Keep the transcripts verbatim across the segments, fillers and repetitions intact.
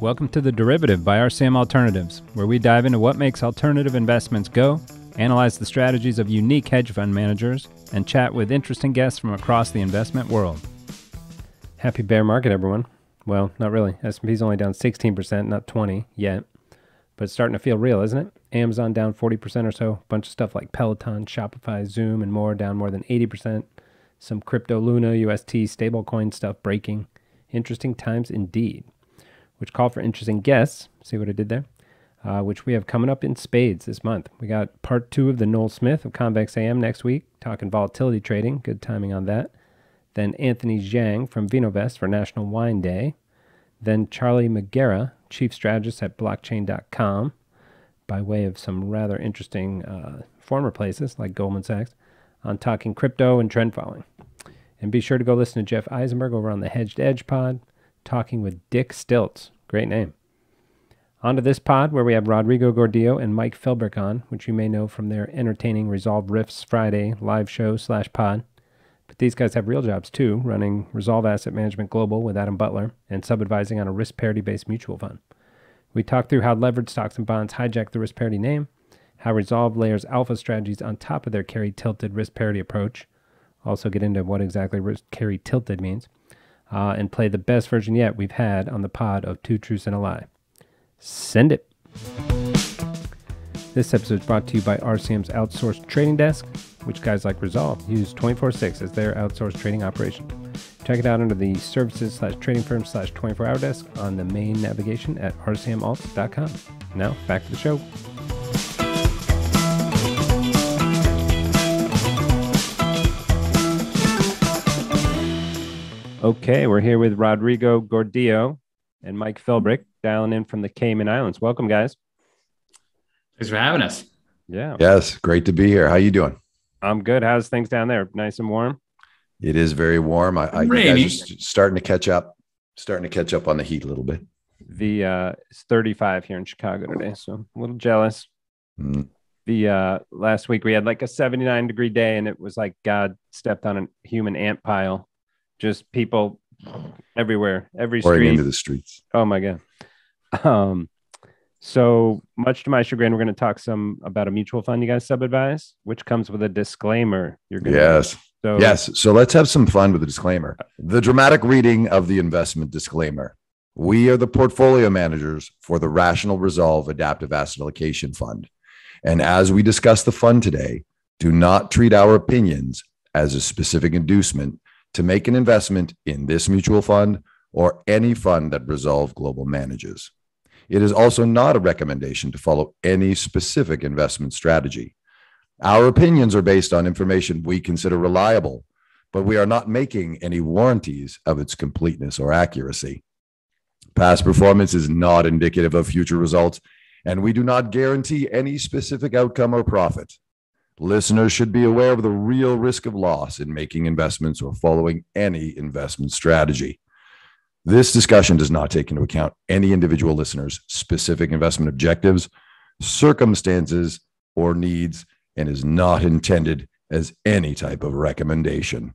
Welcome to The Derivative by R C M Alternatives, where we dive into what makes alternative investments go, analyze the strategies of unique hedge fund managers, and chat with interesting guests from across the investment world. Happy bear market, everyone. Well, not really. S and P's only down sixteen percent, not twenty yet, but it's starting to feel real, isn't it? Amazon down forty percent or so. A bunch of stuff like Peloton, Shopify, Zoom, and more down more than eighty percent. Some crypto, Luna, U S T, stablecoin stuff breaking. Interesting times indeed, which call for interesting guests. See what I did there? Uh, which we have coming up in spades this month. We got part two of the Noel Smith of Convex A M next week, talking volatility trading. Good timing on that. Then Anthony Zhang from VinoVest for National Wine Day. Then Charlie McGuera, chief strategist at Blockchain dot com, by way of some rather interesting uh, former places like Goldman Sachs, on talking crypto and trend following. And be sure to go listen to Jeff Eisenberg over on the Hedged Edge pod, talking with Dick Stilts. Great name. On to this pod, where we have Rodrigo Gordillo and Mike Philbrick on, which you may know from their entertaining Resolve Riffs Friday live show slash pod. But these guys have real jobs too, running Resolve Asset Management Global with Adam Butler and sub-advising on a risk parity-based mutual fund. We talk through how leveraged stocks and bonds hijack the risk parity name, how Resolve layers alpha strategies on top of their carry-tilted risk parity approach, also get into what exactly carry-tilted means, uh, and play the best version yet we've had on the pod of Two Truths and a Lie. Send it. This episode is brought to you by R C M's outsourced trading desk, which guys like Resolve use twenty-four six as their outsourced trading operation. Check it out under the services slash trading firm slash twenty-four hour desk on the main navigation at r c m alts dot com. Now back to the show. Okay, we're here with Rodrigo Gordillo and Mike Philbrick, dialing in from the Cayman Islands. Welcome, guys. Thanks for having us. Yeah. Yes, great to be here. How you doing? I'm good. How's things down there? Nice and warm? It is very warm. I, I you guys are starting to catch up, starting to catch up on the heat a little bit. The uh, it's thirty-five here in Chicago today, so I'm a little jealous. Mm. The uh, last week we had like a seventy-nine degree day, and it was like God stepped on a human ant pile. Just people everywhere, every pouring street into the streets. Oh my God. Um, so much to my chagrin, we're going to talk some about a mutual fund you guys sub-advise, which comes with a disclaimer. You're going yes. to so, yes. So let's have some fun with the disclaimer. The dramatic reading of the investment disclaimer. We are the portfolio managers for the Rational Resolve Adaptive Asset Allocation Fund. And as we discuss the fund today, do not treat our opinions as a specific inducement to make an investment in this mutual fund or any fund that Resolve Global manages. It is also not a recommendation to follow any specific investment strategy. Our opinions are based on information we consider reliable, but we are not making any warranties of its completeness or accuracy. Past performance is not indicative of future results, and we do not guarantee any specific outcome or profit. Listeners should be aware of the real risk of loss in making investments or following any investment strategy. This discussion does not take into account any individual listener's specific investment objectives, circumstances, or needs, and is not intended as any type of recommendation.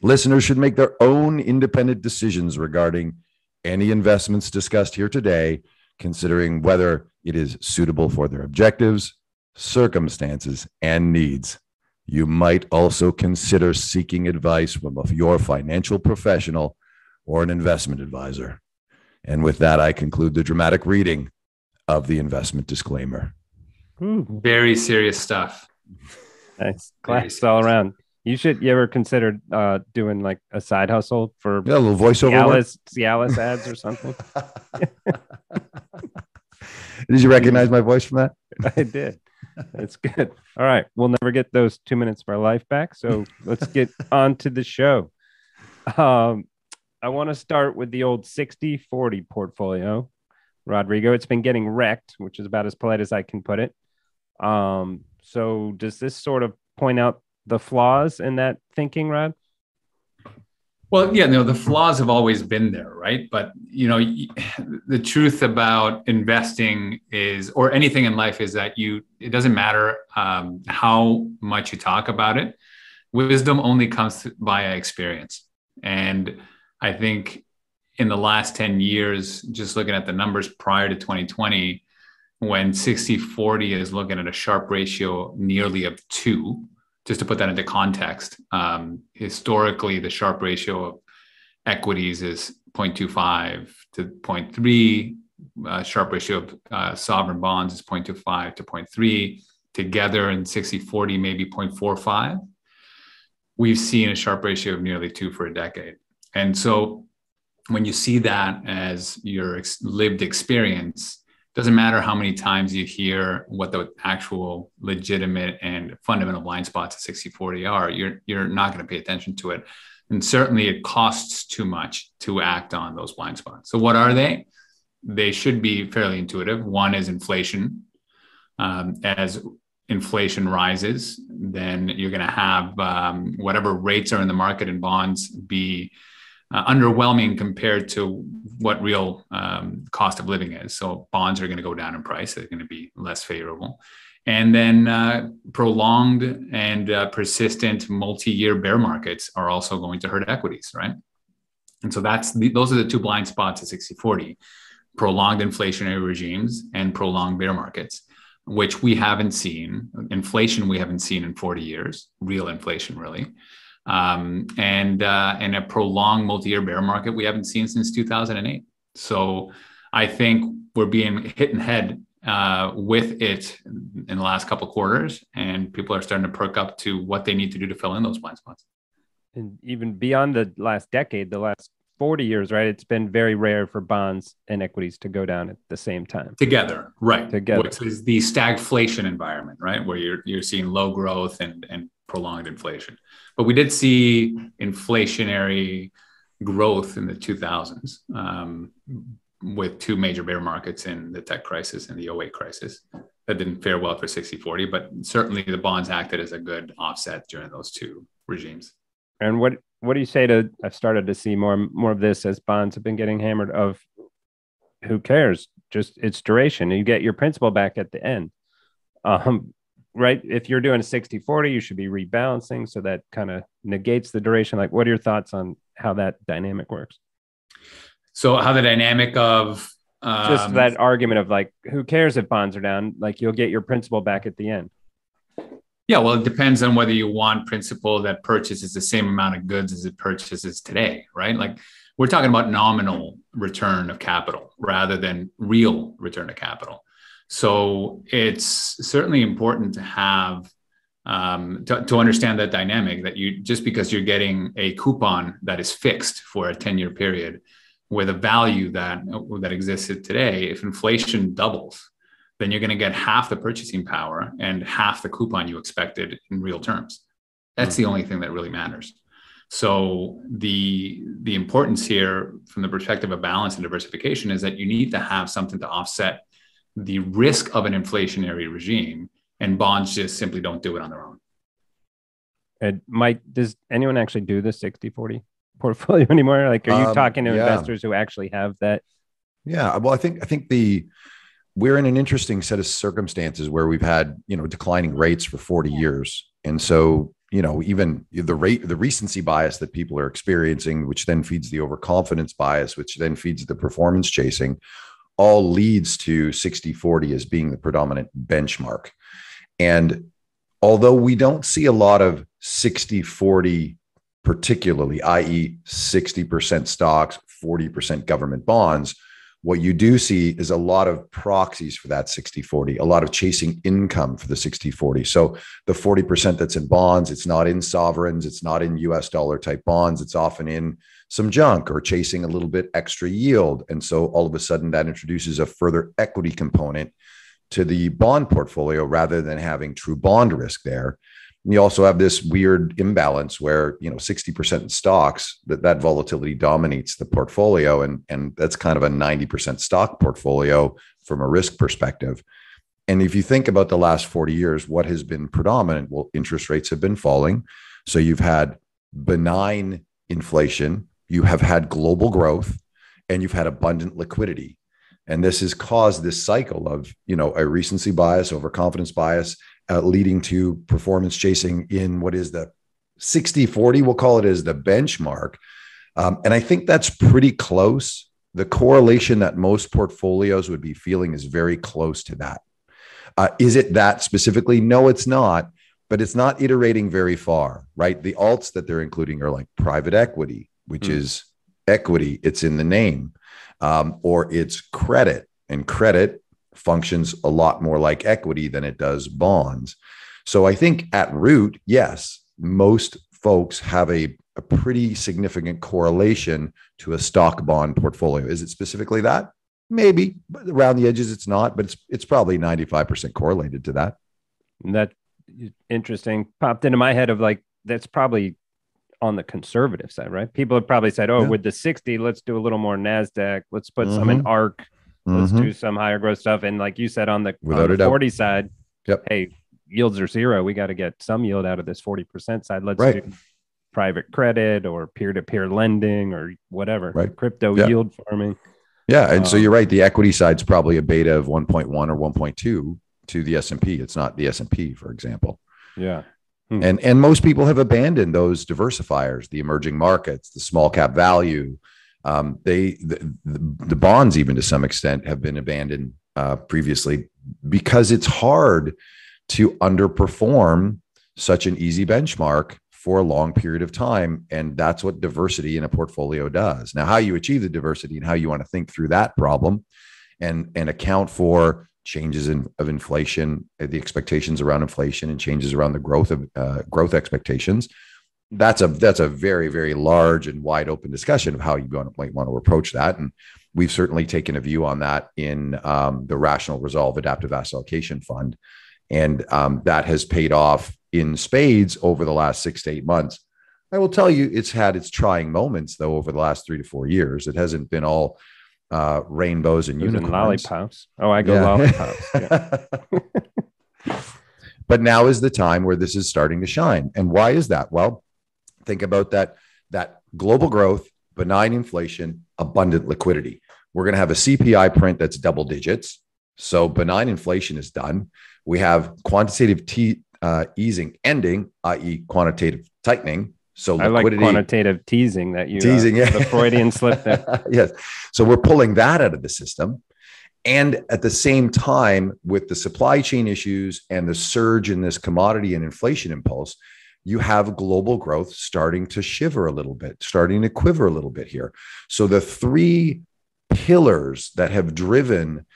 Listeners should make their own independent decisions regarding any investments discussed here today, considering whether it is suitable for their objectives, circumstances, and needs. You might also consider seeking advice from your financial professional or an investment advisor. And with that, I conclude the dramatic reading of the investment disclaimer. Ooh, very serious stuff. Nice. Class all around. You should, you ever considered uh, doing like a side hustle for yeah, a little voiceover Cialis, Cialis ads or something? Did you recognize my voice from that? I did. That's good. All right. We'll never get those two minutes of our life back. So let's get on to the show. Um, I want to start with the old sixty forty portfolio, Rodrigo. It's been getting wrecked, which is about as polite as I can put it. Um, so does this sort of point out the flaws in that thinking, Rod? Well, yeah, no, the flaws have always been there, right? But, you know, the truth about investing is, or anything in life, is that you, it doesn't matter um, how much you talk about it. Wisdom only comes via experience. And I think in the last ten years, just looking at the numbers prior to twenty twenty, when sixty forty is looking at a Sharpe ratio nearly of two, just to put that into context, um, historically, the Sharpe ratio of equities is zero point two five to zero point three. Uh, Sharpe ratio of uh, sovereign bonds is zero point two five to zero point three. Together in sixty forty, maybe zero point four five. We've seen a Sharpe ratio of nearly two for a decade. And so when you see that as your ex- lived experience, doesn't matter how many times you hear what the actual legitimate and fundamental blind spots at sixty forty are, you're, you're not going to pay attention to it. And certainly it costs too much to act on those blind spots. So what are they? They should be fairly intuitive. One is inflation. Um, as inflation rises, then you're going to have um, whatever rates are in the market and bonds be uh, underwhelming compared to what real um, cost of living is. So bonds are going to go down in price. They're going to be less favorable. And then uh, prolonged and uh, persistent multi-year bear markets are also going to hurt equities, right? And so that's the, those are the two blind spots at sixty forty, prolonged inflationary regimes and prolonged bear markets, which we haven't seen. Inflation we haven't seen in forty years, real inflation really. Um, and, uh, and a prolonged multi-year bear market we haven't seen since two thousand eight. So I think we're being hit in the head uh, with it in the last couple of quarters, and people are starting to perk up to what they need to do to fill in those blind spots. And even beyond the last decade, the last forty years, right? It's been very rare for bonds and equities to go down at the same time. Together, right. Together. Which is the stagflation environment, right? Where you're you're seeing low growth and, and prolonged inflation. But we did see inflationary growth in the two thousands um, with two major bear markets in the tech crisis and the oh eight crisis. That didn't fare well for sixty forty, but certainly the bonds acted as a good offset during those two regimes. And what what do you say to, I've started to see more more of this as bonds have been getting hammered of, who cares? Just its duration. You get your principal back at the end, um, right? If you're doing a sixty forty, you should be rebalancing. So that kind of negates the duration. Like, what are your thoughts on how that dynamic works? So how the dynamic of... Um, just that argument of like, who cares if bonds are down? Like, you'll get your principal back at the end. Yeah, well, it depends on whether you want principal that purchases the same amount of goods as it purchases today, right? Like, we're talking about nominal return of capital rather than real return of capital. So it's certainly important to have, um, to, to understand that dynamic, that you, just because you're getting a coupon that is fixed for a ten-year period with a value that, that existed today, if inflation doubles, then you're going to get half the purchasing power and half the coupon you expected in real terms. That's the only thing that really matters. So the, the importance here from the perspective of balance and diversification is that you need to have something to offset the risk of an inflationary regime, and bonds just simply don't do it on their own. And Mike, does anyone actually do the sixty forty portfolio anymore? Like, are you um, talking to yeah. investors who actually have that? Yeah. Well, I think, I think the, we're in an interesting set of circumstances where we've had, you know, declining rates for forty years. And so, you know, even the rate, the recency bias that people are experiencing, which then feeds the overconfidence bias, which then feeds the performance chasing, all leads to sixty forty as being the predominant benchmark. And although we don't see a lot of sixty forty particularly, that is sixty percent stocks, forty percent government bonds, what you do see is a lot of proxies for that sixty forty, a lot of chasing income for the sixty forty. So the forty percent that's in bonds, it's not in sovereigns, it's not in U S dollar type bonds, it's often in some junk or chasing a little bit extra yield. And so all of a sudden that introduces a further equity component to the bond portfolio rather than having true bond risk there. And you also have this weird imbalance where, you know, sixty percent in stocks, that, that volatility dominates the portfolio. And, and that's kind of a ninety percent stock portfolio from a risk perspective. And if you think about the last forty years, what has been predominant? Well, interest rates have been falling. So you've had benign inflation, you have had global growth, and you've had abundant liquidity. And this has caused this cycle of, you know, a recency bias, overconfidence bias, Uh, leading to performance chasing in what is the sixty forty, we'll call it as the benchmark, Um, and I think that's pretty close. The correlation that most portfolios would be feeling is very close to that. Uh, is it that specifically? No, it's not, but it's not iterating very far, right? The alts that they're including are like private equity, which mm. is equity, it's in the name, um, or it's credit, and credit functions a lot more like equity than it does bonds. So I think at root, yes, most folks have a, a pretty significant correlation to a stock bond portfolio. Is it specifically that? Maybe, but around the edges, it's not, but it's it's probably ninety-five percent correlated to that. And that interesting popped into my head of like, that's probably on the conservative side, right? People have probably said, oh, yeah. with the sixty, let's do a little more NASDAQ. Let's put mm-hmm. some in ARC. Let's mm-hmm. do some higher growth stuff. And like you said, on the, on the forty doubt. side, yep. hey, yields are zero. We got to get some yield out of this forty percent side. Let's right. do private credit or peer-to-peer lending or whatever, right. crypto yeah. yield farming. Yeah. And um, so you're right. The equity side's probably a beta of one point one or one point two to the S and P. It's not the S and P, for example. Yeah. Hmm. And, and most people have abandoned those diversifiers, the emerging markets, the small cap value. Um, they, the, the bonds, even to some extent, have been abandoned uh, previously because it's hard to underperform such an easy benchmark for a long period of time. And that's what diversity in a portfolio does. Now, how you achieve the diversity and how you want to think through that problem and, and account for changes in, of inflation, the expectations around inflation and changes around the growth of uh, growth expectations. That's a, that's a very, very large and wide open discussion of how you might want to approach that. And we've certainly taken a view on that in um, the Rational Resolve Adaptive Asset Allocation Fund. And um, that has paid off in spades over the last six to eight months. I will tell you, it's had its trying moments, though, over the last three to four years. It hasn't been all uh, rainbows and unicorns. Lollipops. Oh, I go yeah. lollipops. Yeah. But now is the time where this is starting to shine. And why is that? Well, think about that, that global growth, benign inflation, abundant liquidity. We're going to have a C P I print that's double digits. So benign inflation is done. We have quantitative t, uh, easing ending, that is quantitative tightening. So liquidity, I like quantitative teasing that you teasing, uh, yeah. the Freudian slip there. Yes. So we're pulling that out of the system. And at the same time, with the supply chain issues and the surge in this commodity and inflation impulse, you have global growth starting to shiver a little bit, starting to quiver a little bit here. So the three pillars that have driven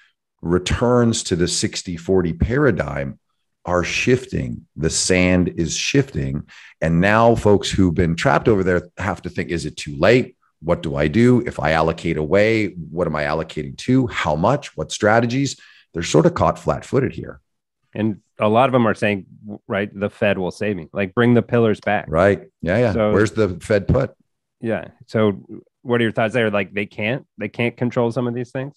returns to the sixty forty paradigm are shifting. The sand is shifting. And now folks who've been trapped over there have to think, is it too late? What do I do? If I allocate away, what am I allocating to? How much? What strategies? They're sort of caught flat-footed here. And a lot of them are saying, right, the Fed will save me. Like, bring the pillars back. Right. Yeah, yeah. So, where's the Fed put? Yeah. So what are your thoughts there? Like, they can't? They can't control some of these things?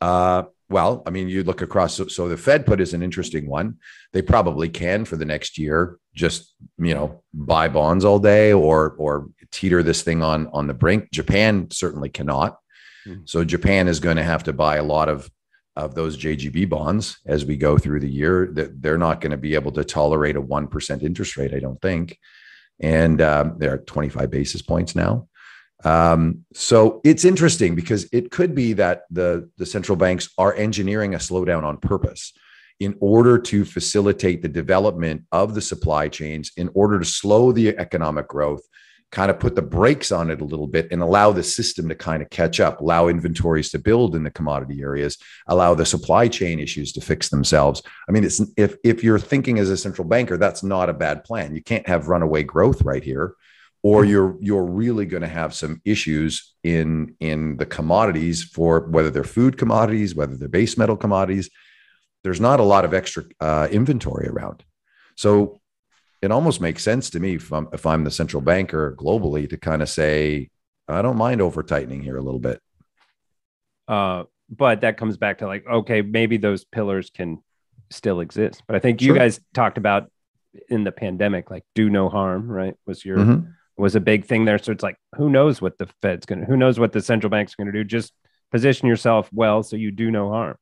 Uh, well, I mean, you look across. So, so the Fed put is an interesting one. They probably can for the next year, just, you know, buy bonds all day or, or teeter this thing on, on the brink. Japan certainly cannot. Mm-hmm. So Japan is going to have to buy a lot of, of those J G B bonds as we go through the year. They're not going to be able to tolerate a one percent interest rate, I don't think. And, um, they're at twenty-five basis points now. Um, so it's interesting because it could be that the, the central banks are engineering a slowdown on purpose in order to facilitate the development of the supply chains, in order to slow the economic growth, kind of put the brakes on it a little bit and allow the system to kind of catch up, allow inventories to build in the commodity areas, allow the supply chain issues to fix themselves. I mean, it's, if, if you're thinking as a central banker, that's not a bad plan. You can't have runaway growth right here, or you're you're really going to have some issues in, in the commodities, for whether they're food commodities, whether they're base metal commodities. There's not a lot of extra uh, inventory around. So it almost makes sense to me, if I'm, if I'm the central banker globally, to kind of say, I don't mind over tightening here a little bit. Uh, but that comes back to like, okay, maybe those pillars can still exist. But I think you sure. guys talked about in the pandemic, like do no harm, right? Was your... Mm-hmm. was a big thing there. So it's like, who knows what the Fed's going to, who knows what the central bank's going to do? Just position yourself well so you do no harm.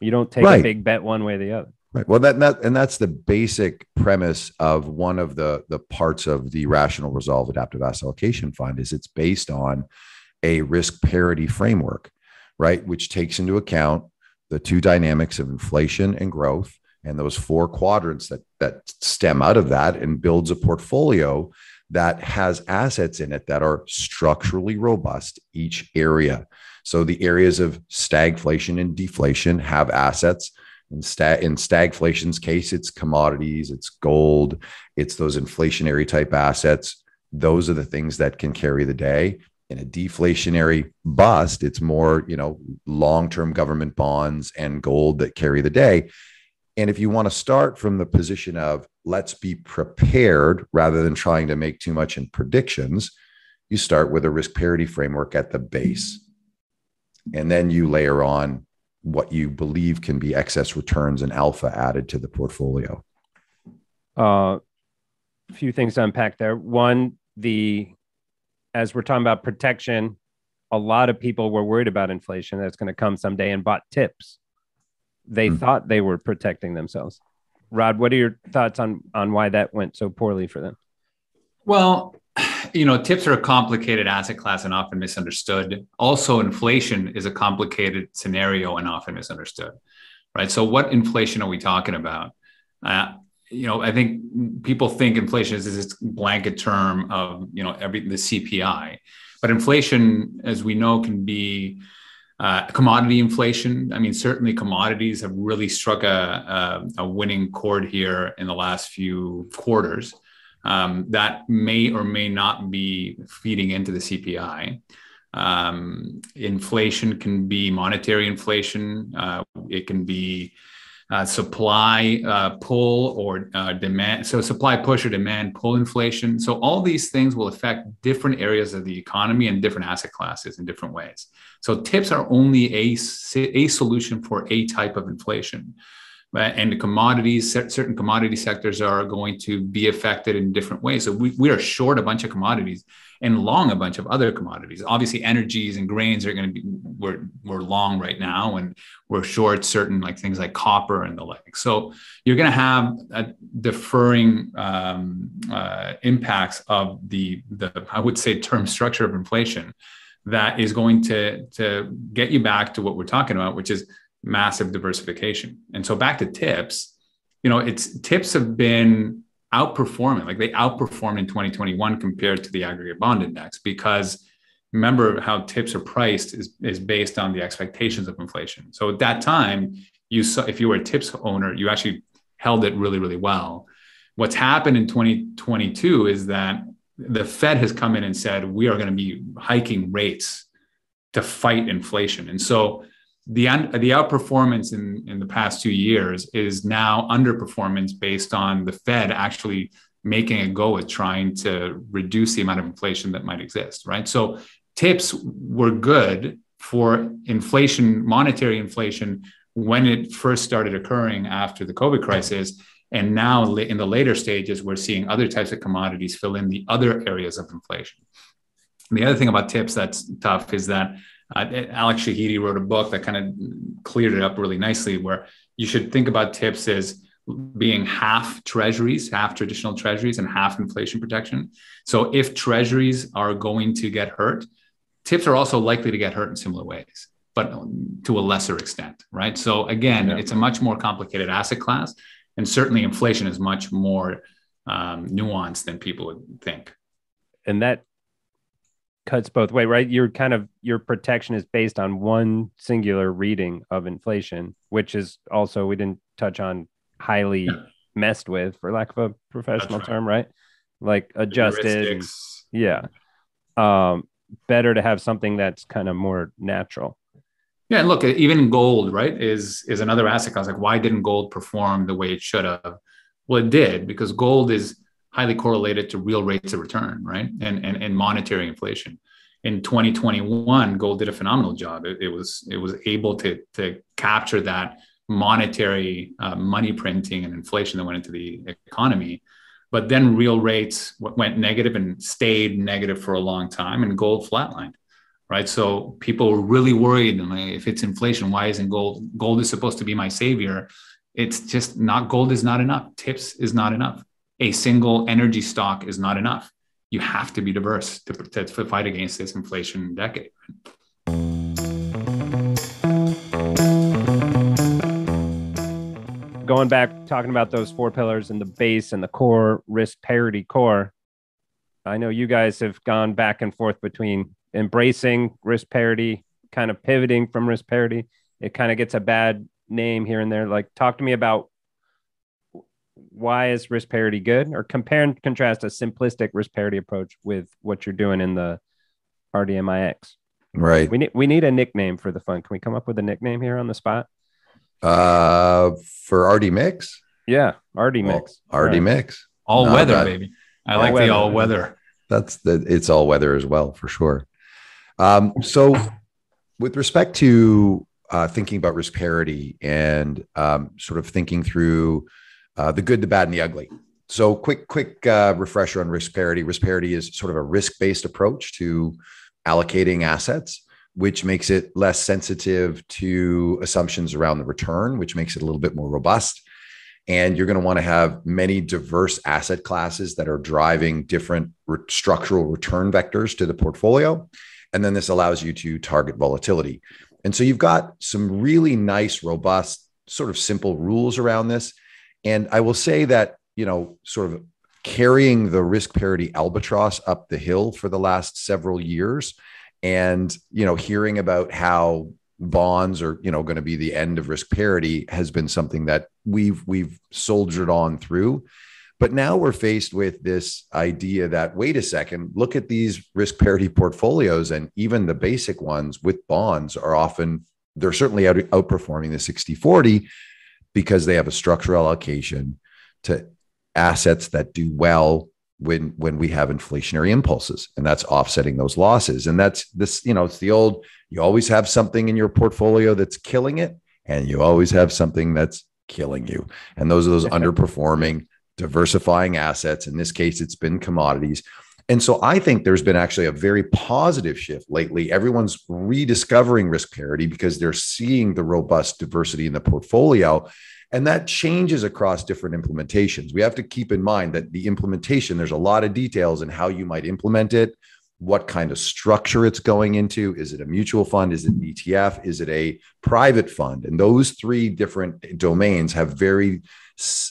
You don't take right. a big bet one way or the other. Right. Well, that, that and that's the basic premise of one of the the parts of the Rational Resolve Adaptive Asset Allocation Fund is it's based on a risk parity framework, right, which takes into account the two dynamics of inflation and growth and those four quadrants that that stem out of that, and builds a portfolio that has assets in it that are structurally robust each area. So the areas of stagflation and deflation have assets. In, stag in stagflation's case, it's commodities, it's gold, it's those inflationary type assets. Those are the things that can carry the day. In a deflationary bust, it's more, you know, long-term government bonds and gold that carry the day. And if you want to start from the position of let's be prepared rather than trying to make too much in predictions, you start with a risk parity framework at the base. And then you layer on what you believe can be excess returns and alpha added to the portfolio. Uh, a few things to unpack there. One, the as we're talking about protection, a lot of people were worried about inflation that's going to come someday and bought TIPS. They mm. thought they were protecting themselves. Rod, what are your thoughts on on why that went so poorly for them? Well, you know, TIPS are a complicated asset class and often misunderstood. Also, inflation is a complicated scenario and often misunderstood, right? So what inflation are we talking about? Uh, you know, I think people think inflation is this blanket term of, you know, every the C P I. But inflation, as we know, can be uh, commodity inflation. I mean, certainly commodities have really struck a, a, a winning chord here in the last few quarters. Um, that may or may not be feeding into the C P I. Um, inflation can be monetary inflation. Uh, it can be uh, supply uh, pull or uh, demand. So supply push or demand pull inflation. So all these things will affect different areas of the economy and different asset classes in different ways. So TIPS are only a, a solution for a type of inflation. And the commodities, certain commodity sectors are going to be affected in different ways. So we, we are short a bunch of commodities and long a bunch of other commodities. Obviously, energies and grains are going to be, we're, we're long right now, and we're short certain like things like copper and the like. So you're going to have a differing um, uh, impacts of the, the, I would say, term structure of inflation that is going to, to get you back to what we're talking about, which is massive diversification. And so back to TIPS, you know, it's TIPS have been outperforming, like they outperformed in twenty twenty-one compared to the aggregate bond index, because remember how TIPS are priced is, is based on the expectations of inflation. So at that time, you saw, if you were a TIPS owner, you actually held it really, really well. What's happened in twenty twenty-two is that the Fed has come in and said, we are going to be hiking rates to fight inflation. And so The, the outperformance in, in the past two years is now underperformance based on the Fed actually making a go at trying to reduce the amount of inflation that might exist, right? So TIPS were good for inflation, monetary inflation, when it first started occurring after the COVID crisis. And now in the later stages, we're seeing other types of commodities fill in the other areas of inflation. And the other thing about TIPS that's tough is that Uh, Alex Shahidi wrote a book that kind of cleared it up really nicely, where you should think about TIPS as being half treasuries, half traditional treasuries, and half inflation protection. So if treasuries are going to get hurt, TIPS are also likely to get hurt in similar ways, but to a lesser extent, right? So again, yeah. It's a much more complicated asset class, and certainly inflation is much more um, nuanced than people would think. And that cuts both ways, right? You're kind of, your protection is based on one singular reading of inflation, which is also, we didn't touch on, highly yeah. messed with, for lack of a professional That's term, right. right? Like adjusted. Yeah. Um, better to have something that's kind of more natural. Yeah. And look, even gold, right, is, is another asset class. Like, why didn't gold perform the way it should have? Well, it did, because gold is highly correlated to real rates of return, right? And, and, and monetary inflation. In twenty twenty-one, gold did a phenomenal job. It, it was it was able to, to capture that monetary uh, money printing and inflation that went into the economy. But then real rates went negative and stayed negative for a long time, and gold flatlined, right? So people were really worried, and like, if it's inflation, why isn't gold? Gold is supposed to be my savior. It's just not, gold is not enough. TIPS is not enough. A single energy stock is not enough. You have to be diverse to, to, to fight against this inflation decade. Going back, talking about those four pillars and the base and the core, risk parity core. I know you guys have gone back and forth between embracing risk parity, kind of pivoting from risk parity. It kind of gets a bad name here and there. Like, talk to me about why is risk parity good, or compare and contrast a simplistic risk parity approach with what you're doing in the R D M I X. Right. We need, we need a nickname for the fund. Can we come up with a nickname here on the spot? Uh, for R D M I X? Yeah, R D M I X. Well, R D M I X. All no, weather, not, baby. I all like weather. The all weather. That's the, it's all weather as well, for sure. Um, so with respect to uh, thinking about risk parity and um, sort of thinking through uh, the good, the bad, and the ugly. So quick, quick uh, refresher on risk parity. Risk parity is sort of a risk-based approach to allocating assets, which makes it less sensitive to assumptions around the return, which makes it a little bit more robust. And you're going to want to have many diverse asset classes that are driving different re- structural return vectors to the portfolio. And then this allows you to target volatility. And so you've got some really nice, robust, sort of simple rules around this. And I will say that, you know, sort of carrying the risk parity albatross up the hill for the last several years, and, you know, hearing about how bonds are, you know, going to be the end of risk parity has been something that we've, we've soldiered on through, but now we're faced with this idea that, wait a second, look at these risk parity portfolios. And even the basic ones with bonds are often, they're certainly out, outperforming the sixty forty because they have a structural allocation to assets that do well when, when we have inflationary impulses, and that's offsetting those losses. And that's this, you know, it's the old, you always have something in your portfolio that's killing it, and you always have something that's killing you. And those are those underperforming, diversifying assets. In this case, it's been commodities. And so I think there's been actually a very positive shift lately. Everyone's rediscovering risk parity because they're seeing the robust diversity in the portfolio. And that changes across different implementations. We have to keep in mind that the implementation, there's a lot of details in how you might implement it, what kind of structure it's going into. Is it a mutual fund? Is it an E T F? Is it a private fund? And those three different domains have very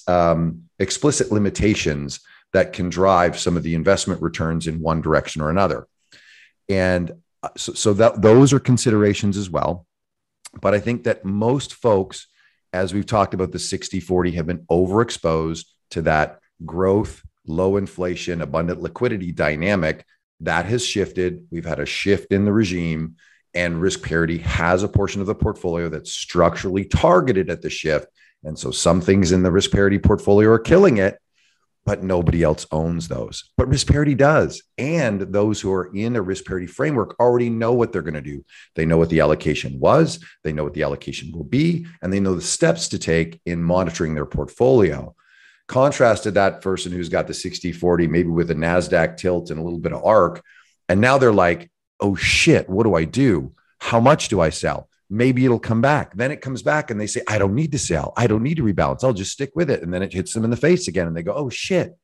um, explicit limitations that can drive some of the investment returns in one direction or another. And so, so that, those are considerations as well. But I think that most folks, as we've talked about, the sixty forty have been overexposed to that growth, low inflation, abundant liquidity dynamic. That has shifted. We've had a shift in the regime, and risk parity has a portion of the portfolio that's structurally targeted at the shift. And so some things in the risk parity portfolio are killing it, but nobody else owns those. But risk parity does. And those who are in a risk parity framework already know what they're going to do. They know what the allocation was, they know what the allocation will be, and they know the steps to take in monitoring their portfolio. Contrast to that person who's got the sixty forty, maybe with a NASDAQ tilt and a little bit of ARC. And now they're like, oh shit, what do I do? How much do I sell? Maybe it'll come back. Then it comes back and they say, I don't need to sell. I don't need to rebalance. I'll just stick with it. And then it hits them in the face again and they go, oh shit.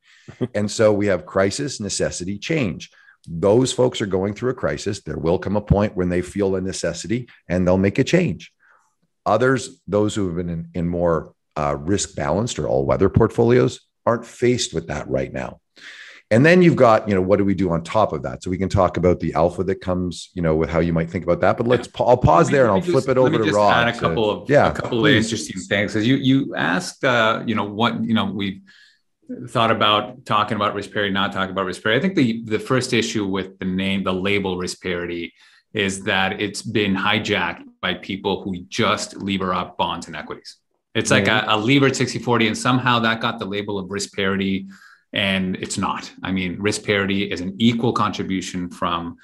And so we have crisis, necessity, change. Those folks are going through a crisis. There will come a point when they feel a necessity and they'll make a change. Others, those who have been in, in more uh, risk balanced or all weather portfolios, aren't faced with that right now. And then you've got, you know, what do we do on top of that? So we can talk about the alpha that comes, you know, with how you might think about that. But let's, I'll pause me, there and I'll just, flip it over to Rob. Let me just add a couple of, yeah, a couple of interesting things. As you you asked, uh, you know, what, you know, we've thought about talking about risk parity, not talking about risk parity. I think the the first issue with the name, the label risk parity, is that it's been hijacked by people who just lever up bonds and equities. It's like mm-hmm. a, a levered sixty forty, and somehow that got the label of risk parity. And it's not. I mean, risk parity is an equal contribution from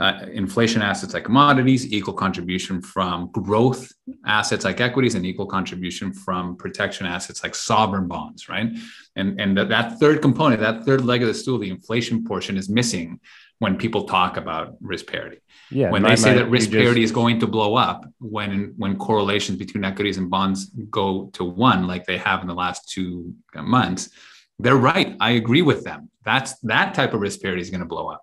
uh, inflation assets like commodities, equal contribution from growth assets like equities, and equal contribution from protection assets like sovereign bonds, right? And, and that, that third component, that third leg of the stool, the inflation portion, is missing when people talk about risk parity. Yeah, when they say that risk parity is going to blow up when when correlations between equities and bonds go to one, like they have in the last two months, they're right. I agree with them. That's that type of risk parity is going to blow up.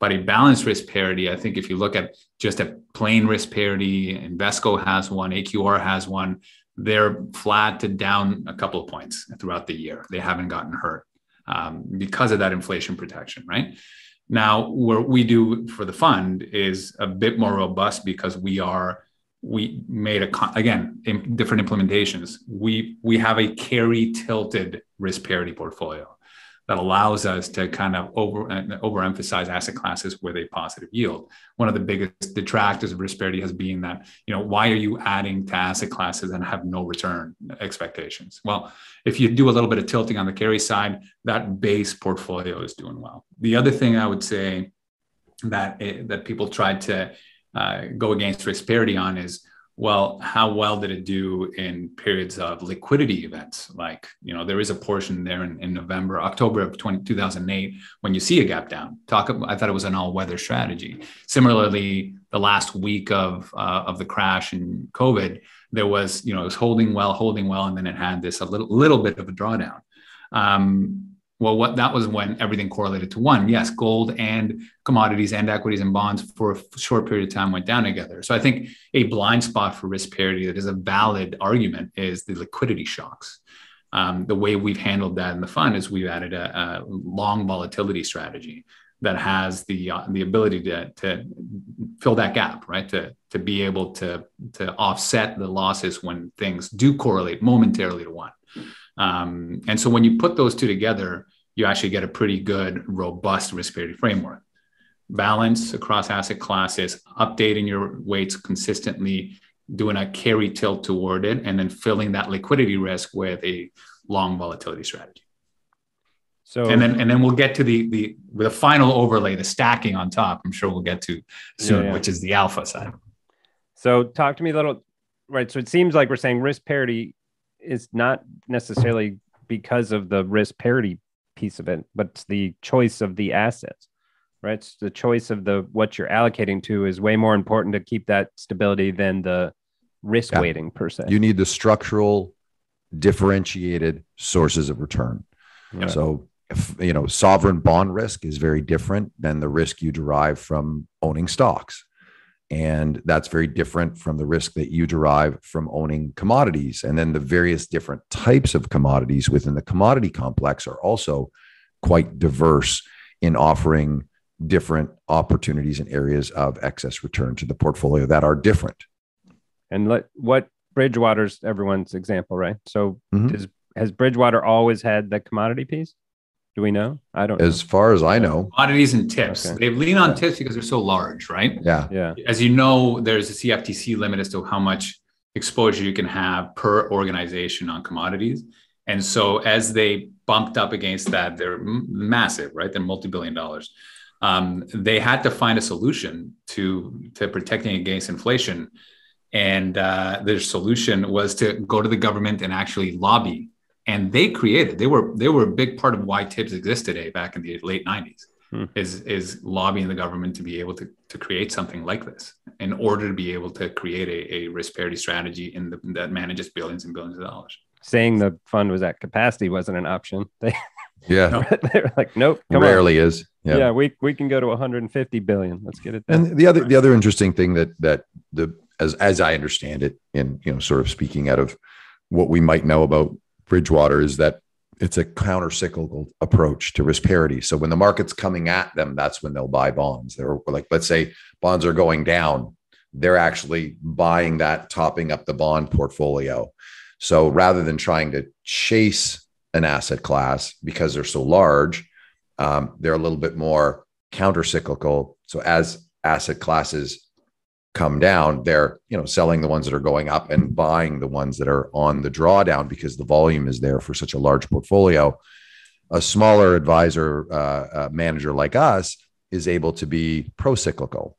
But a balanced risk parity, I think if you look at just a plain risk parity, Invesco has one, A Q R has one, they're flat to down a couple of points throughout the year. They haven't gotten hurt um, because of that inflation protection, right? Now, what we do for the fund is a bit more robust because we are, we made a, again, in different implementations. We, we have a carry tilted risk parity portfolio that allows us to kind of over, overemphasize asset classes with a positive yield. One of the biggest detractors of risk parity has been that, you know, why are you adding to asset classes and have no return expectations? Well, if you do a little bit of tilting on the carry side, that base portfolio is doing well. The other thing I would say that, it, that people tried to uh, go against risk parity on is, well, how well did it do in periods of liquidity events? Like, you know, there is a portion there in, in November, October of two thousand eight, when you see a gap down. Talk. I thought it was an all-weather strategy. Similarly, the last week of uh, of the crash in COVID, there was, you know, it was holding well, holding well, and then it had this a little little bit of a drawdown. Um, well, what that was when everything correlated to one. Yes, gold and commodities and equities and bonds for a short period of time went down together. So I think a blind spot for risk parity that is a valid argument is the liquidity shocks. Um, the way we've handled that in the fund is we've added a, a long volatility strategy that has the uh, the ability to, to fill that gap, right? To, to be able to, to offset the losses when things do correlate momentarily to one. Um, and so when you put those two together, you actually get a pretty good, robust risk parity framework. Balance across asset classes, updating your weights consistently, doing a carry tilt toward it, and then filling that liquidity risk with a long volatility strategy. So, and then and then we'll get to the the with a final overlay, the stacking on top. I'm sure we'll get to soon, yeah, yeah. which is the alpha side. So talk to me a little, right? So it seems like we're saying risk parity. It's not necessarily because of the risk parity piece of it, but it's the choice of the assets, right? It's the choice of the what you're allocating to is way more important to keep that stability than the risk yeah. weighting per se. You need the structural differentiated sources of return. Yeah. So, if, you know, sovereign bond risk is very different than the risk you derive from owning stocks. And that's very different from the risk that you derive from owning commodities. And then the various different types of commodities within the commodity complex are also quite diverse in offering different opportunities and areas of excess return to the portfolio that are different. And let, what Bridgewater's everyone's example, right? So mm-hmm. does, has Bridgewater always had the commodity piece? Do we know? I don't know. As far as I know. Commodities and tips. Okay. They've leaned on yeah. tips because they're so large, right? Yeah. yeah. As you know, there's a C F T C limit as to how much exposure you can have per organization on commodities. And so as they bumped up against that, they're massive, right? They're multi-billion dollars. Um, they had to find a solution to, to protecting against inflation. And uh, their solution was to go to the government and actually lobby. And they created, they were they were a big part of why TIPS exists today back in the late nineties, hmm. is, is lobbying the government to be able to, to create something like this in order to be able to create a, a risk parity strategy in the, that manages billions and billions of dollars. Saying the fund was at capacity wasn't an option. They, yeah. they were like, nope. Come Rarely on. is. Yeah, yeah we, we can go to one hundred fifty billion. Let's get it there. And the other, the other interesting thing that, that the as, as I understand it, in, you know, sort of speaking out of what we might know about Bridgewater, is that it's a counter-cyclical approach to risk parity. So when the market's coming at them, that's when they'll buy bonds. They're like, let's say bonds are going down. They're actually buying that, topping up the bond portfolio. So rather than trying to chase an asset class because they're so large, um, they're a little bit more counter-cyclical. So as asset classes come down, they're, you know, selling the ones that are going up and buying the ones that are on the drawdown because the volume is there for such a large portfolio. A smaller advisor uh, uh, manager like us is able to be pro-cyclical.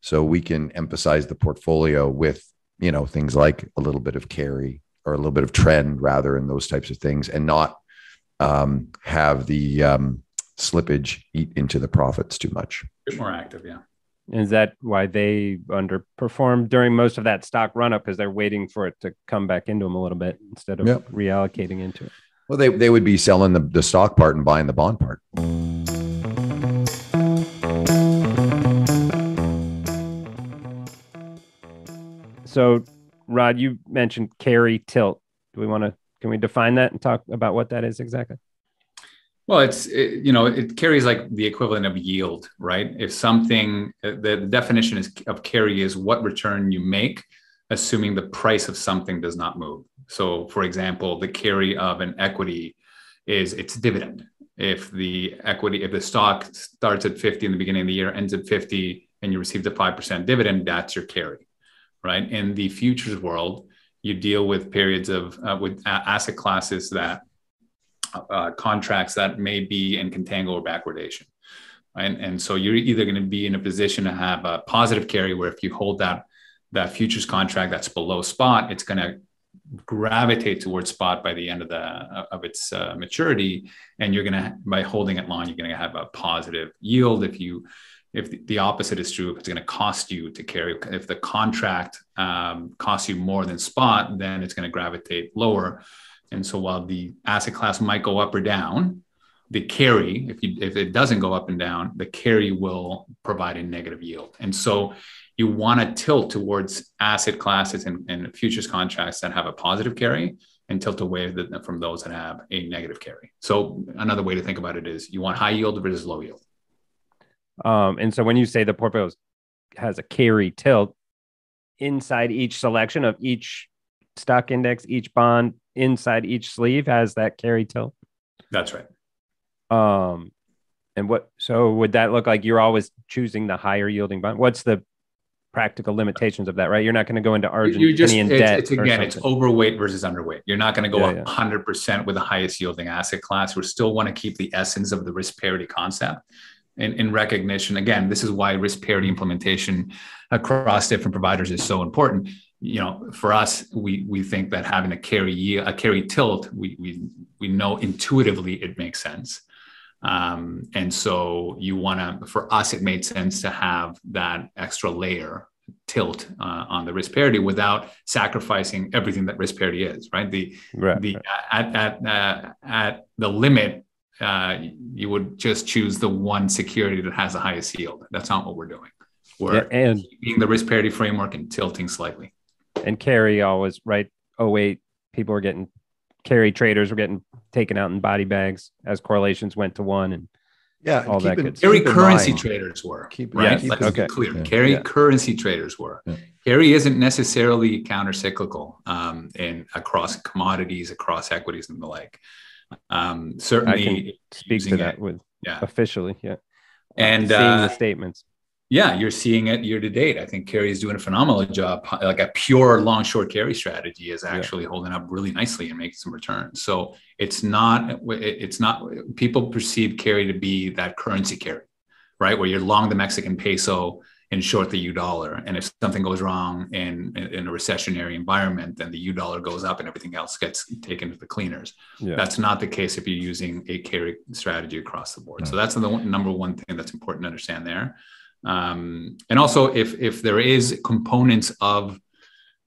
So we can emphasize the portfolio with, you know, things like a little bit of carry or a little bit of trend rather, and those types of things, and not um, have the um, slippage eat into the profits too much. It's more active, yeah. Is that why they underperformed during most of that stock run-up? Because they're waiting for it to come back into them a little bit instead of yep. reallocating into it. Well, they, they would be selling the, the stock part and buying the bond part. So, Rod, you mentioned carry tilt. Do we want to, can we define that and talk about what that is exactly? Well, it's, it, you know, it carries like the equivalent of yield, right? If something, the definition is of carry is what return you make, assuming the price of something does not move. So for example, the carry of an equity is its dividend. If the equity, if the stock starts at fifty in the beginning of the year, ends at fifty, and you receive the five percent dividend, that's your carry, right? In the futures world, you deal with periods of, uh, with asset classes that, uh, contracts that may be in contango or backwardation. And, and so you're either going to be in a position to have a positive carry where if you hold that, that futures contract that's below spot, it's going to gravitate towards spot by the end of the of its uh, maturity, and you're gonna, by holding it long, you're gonna have a positive yield. If you, if the opposite is true, if it's gonna cost you to carry, if the contract um, costs you more than spot, then it's gonna gravitate lower. And so while the asset class might go up or down, the carry, if you if it doesn't go up and down, the carry will provide a negative yield. And so you want to tilt towards asset classes and, and futures contracts that have a positive carry, and tilt away the, from those that have a negative carry. So another way to think about it is you want high yield versus low yield. Um, and so when you say the portfolio has a carry tilt, inside each selection of each stock index, each bond, inside each sleeve has that carry tilt? That's right. Um, and what, so would that look like you're always choosing the higher yielding bond? What's the practical limitations of that, right? You're not going to go into Argentinian just, it's, debt. It's, again, it's overweight versus underweight. You're not going to go yeah, one hundred percent yeah. with the highest yielding asset class. We still want to keep the essence of the risk parity concept in, in recognition. Again, this is why risk parity implementation across different providers is so important. You know, for us, we we think that having a carry a carry tilt, we we we know intuitively it makes sense. Um, and so you want to, for us, it made sense to have that extra layer tilt uh, on the risk parity without sacrificing everything that risk parity is, right? The, right, the, right. at, at, uh, at the limit, uh, you would just choose the one security that has the highest yield. That's not what we're doing. We're yeah, and, keeping the risk parity framework and tilting slightly. And carry always, right? Oh, wait, people are getting carry traders were getting taken out in body bags as correlations went to one, and yeah, all that good stuff. Carry currency traders were, keep, right? Yeah, keep, okay. Clear. Yeah, carry yeah. currency traders were. Yeah. Carry isn't necessarily counter-cyclical um, and across commodities, across equities, and the like. Um, certainly, I can speak to that it, with yeah. officially, yeah. And seeing uh, the statements. Yeah, you're seeing it year to date. I think carry is doing a phenomenal job. Like a pure long short carry strategy is actually yeah. holding up really nicely and making some returns. So it's not, it's not, people perceive carry to be that currency carry, right? Where you're long the Mexican peso and short the U dollar. And if something goes wrong in, in a recessionary environment, then the U dollar goes up and everything else gets taken to the cleaners. Yeah. That's not the case if you're using a carry strategy across the board. Right. So that's the number one thing that's important to understand there. Um, and also, if if there is components of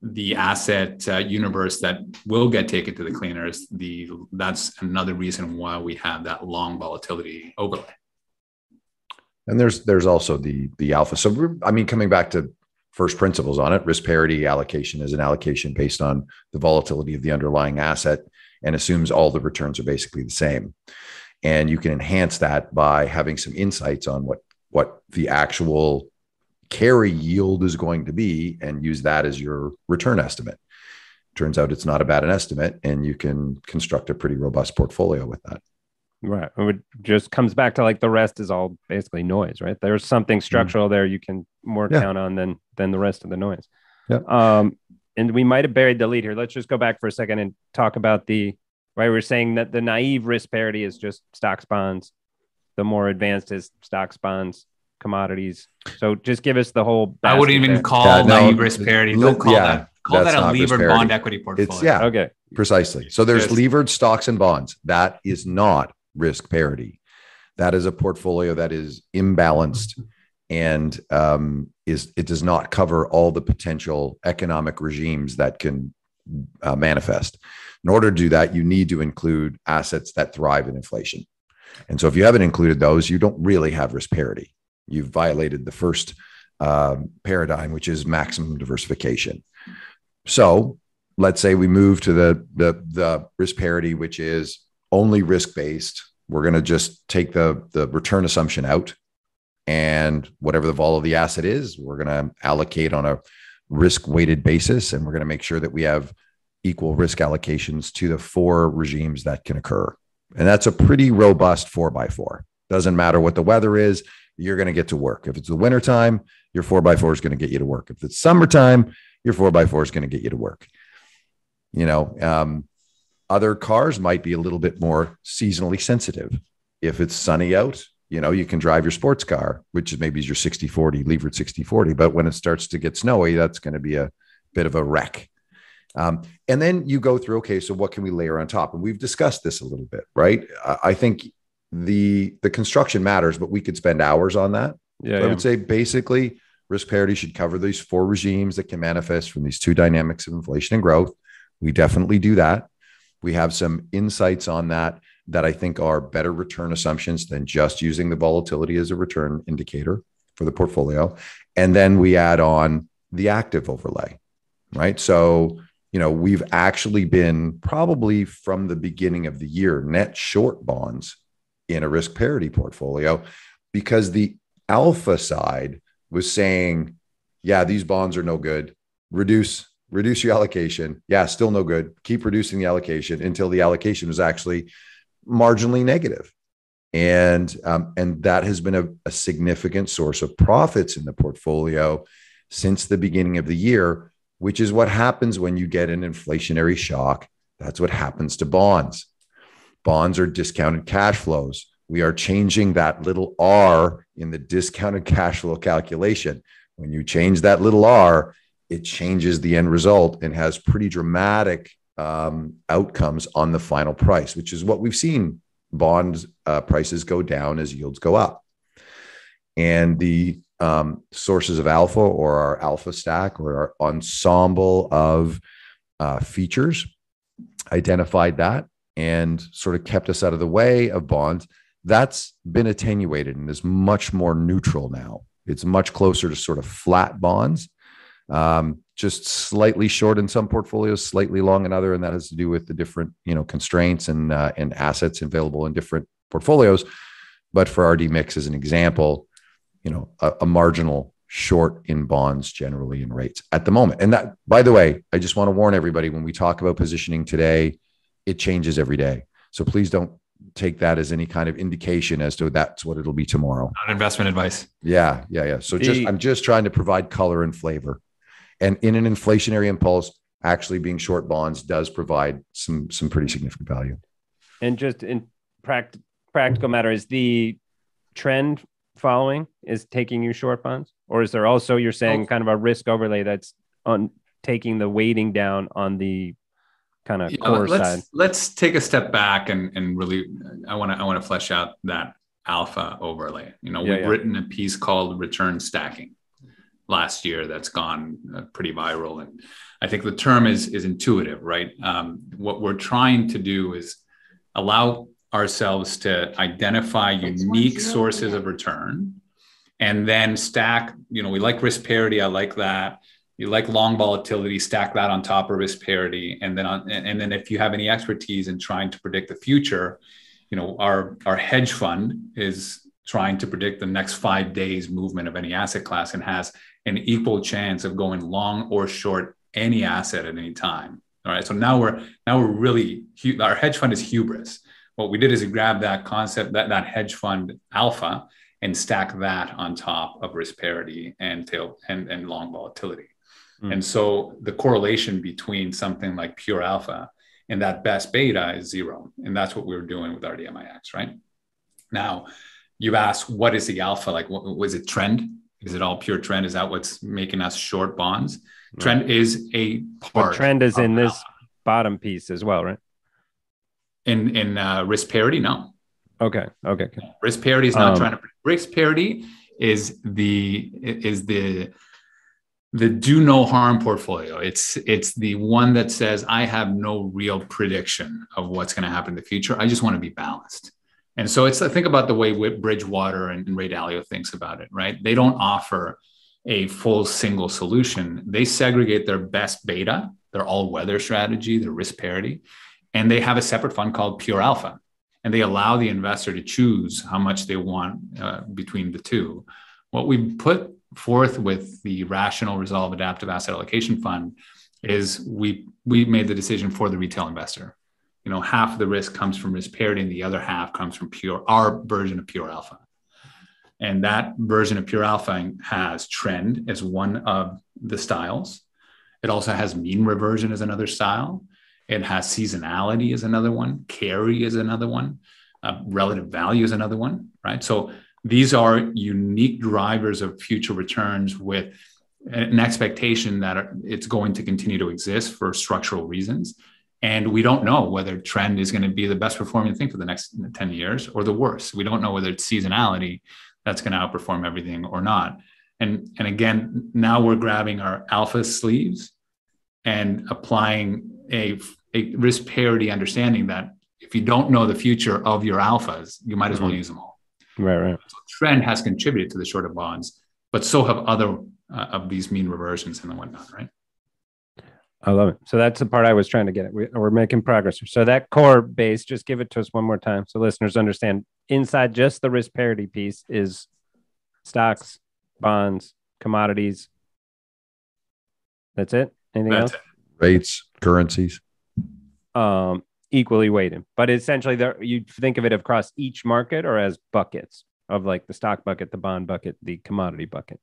the asset uh, universe that will get taken to the cleaners, the that's another reason why we have that long volatility overlay. And there's there's also the the alpha. So we're, I mean, coming back to first principles on it, risk parity allocation is an allocation based on the volatility of the underlying asset and assumes all the returns are basically the same. And you can enhance that by having some insights on what. what the actual carry yield is going to be and use that as your return estimate. Turns out it's not a bad an estimate, and you can construct a pretty robust portfolio with that. Right. It just comes back to like the rest is all basically noise, right? There's something structural mm-hmm. there you can more yeah. count on than, than the rest of the noise. Yeah. Um, and we might have buried the lead here. Let's just go back for a second and talk about the, right, we're saying that the naive risk parity is just stocks, bonds. The more advanced is stocks, bonds, commodities. So just give us the whole. I wouldn't even there. call yeah, no, that risk parity. Don't call yeah, that. Call that a levered bond equity portfolio. It's, yeah. Okay. Precisely. So there's Good. levered stocks and bonds. That is not risk parity. That is a portfolio that is imbalanced and um, is it does not cover all the potential economic regimes that can uh, manifest. In order to do that, you need to include assets that thrive in inflation. And so if you haven't included those, you don't really have risk parity. You've violated the first uh, paradigm, which is maximum diversification. So let's say we move to the, the, the risk parity, which is only risk-based. We're going to just take the, the return assumption out, and whatever the vol of the asset is, we're going to allocate on a risk-weighted basis. And we're going to make sure that we have equal risk allocations to the four regimes that can occur. And that's a pretty robust four by four. Doesn't matter what the weather is, you're going to get to work. If it's the wintertime, your four by four is going to get you to work. If it's summertime, your four by four is going to get you to work. You know, um, other cars might be a little bit more seasonally sensitive. If it's sunny out, you know, you can drive your sports car, which is maybe your sixty forty, levered sixty forty. But when it starts to get snowy, that's going to be a bit of a wreck. Um, and then you go through, okay, so what can we layer on top? And we've discussed this a little bit, right? I think the, the construction matters, but we could spend hours on that. Yeah, so I would yeah. say basically risk parity should cover these four regimes that can manifest from these two dynamics of inflation and growth. We definitely do that. We have some insights on that that I think are better return assumptions than just using the volatility as a return indicator for the portfolio. And then we add on the active overlay, right? So, you know, we've actually been probably from the beginning of the year net short bonds in a risk parity portfolio because the alpha side was saying, yeah, these bonds are no good. Reduce Reduce your allocation. Yeah, still no good. Keep reducing the allocation until the allocation was actually marginally negative. And, um, and that has been a, a significant source of profits in the portfolio since the beginning of the year, which is what happens when you get an inflationary shock. That's what happens to bonds. Bonds are discounted cash flows. We are changing that little R in the discounted cash flow calculation. When you change that little R, it changes the end result and has pretty dramatic um, outcomes on the final price, which is what we've seen bond uh, prices go down as yields go up. And the um, sources of alpha, or our alpha stack, or our ensemble of uh, features, identified that and sort of kept us out of the way of bonds. That's been attenuated and is much more neutral now. It's much closer to sort of flat bonds. Um, just slightly short in some portfolios, slightly long in other, and that has to do with the different, you know, constraints and uh, and assets available in different portfolios. But for R D Mix, as an example, you know, a, a marginal short in bonds generally in rates at the moment. And that, by the way, I just want to warn everybody: when we talk about positioning today, it changes every day. So please don't take that as any kind of indication as to that's what it'll be tomorrow. Not investment advice. Yeah, yeah, yeah. So just I'm just trying to provide color and flavor. And in an inflationary impulse, actually being short bonds does provide some some pretty significant value. And just in pract- practical matter, is the trend following is taking you short bonds? Or is there also, you're saying, kind of a risk overlay that's on taking the weighting down on the kind of yeah, core let's, side? Let's take a step back and, and really, I want to I want to flesh out that alpha overlay. You know, yeah, we've yeah. written a piece called Return Stacking last year that's gone uh, pretty viral. And I think the term is, is intuitive, right? Um, what we're trying to do is allow ourselves to identify unique sources of return and then stack, you know, we like risk parity. I like that. You like long volatility, stack that on top of risk parity. And then, on, and, and then if you have any expertise in trying to predict the future, you know, our, our hedge fund is trying to predict the next five days movement of any asset class and has an equal chance of going long or short any asset at any time. All right. So now we're, now we're really, our hedge fund is hubris. What we did is we grabbed that concept, that, that hedge fund alpha, and stack that on top of risk parity and tail and, and long volatility. Mm. And so the correlation between something like pure alpha and that best beta is zero. And that's what we were doing with R D M I X, right? Now, you ask, what is the alpha? Like, what was it? Trend? Is it all pure trend? Is that what's making us short bonds? Right. Trend is a part. But trend is in this alpha. Bottom piece as well, right? In in uh, risk parity, no. Okay. Okay. Risk parity is not um, trying to. Risk parity is the is the the do no harm portfolio. It's it's the one that says I have no real prediction of what's going to happen in the future. I just want to be balanced. And so it's, I think about the way Bridgewater and Ray Dalio thinks about it, right? They don't offer a full single solution. They segregate their best beta, their all-weather strategy, their risk parity, and they have a separate fund called Pure Alpha. And they allow the investor to choose how much they want uh, between the two. What we put forth with the Rational Resolve Adaptive Asset Allocation Fund is we we made the decision for the retail investor. You know, half of the risk comes from risk parity and the other half comes from pure, our version of Pure Alpha. And that version of Pure Alpha has trend as one of the styles. It also has mean reversion as another style. It has seasonality as another one. Carry is another one. Uh, relative value is another one, right? So these are unique drivers of future returns with an expectation that it's going to continue to exist for structural reasons. And we don't know whether trend is going to be the best performing thing for the next ten years or the worst. We don't know whether it's seasonality that's going to outperform everything or not. And, and again, now we're grabbing our alpha sleeves and applying a, a risk parity understanding that if you don't know the future of your alphas, you might as well use them all. Right, right. So trend has contributed to the shorter bonds, but so have other uh, of these mean reversions and whatnot, right? I love it. So that's the part I was trying to get at. We, we're making progress. So that core base, just give it to us one more time so listeners understand. Inside just the risk parity piece is stocks, bonds, commodities. That's it? Anything that's else? It. Rates, currencies. Um, equally weighted. But essentially, there, you think of it across each market or as buckets of like the stock bucket, the bond bucket, the commodity bucket.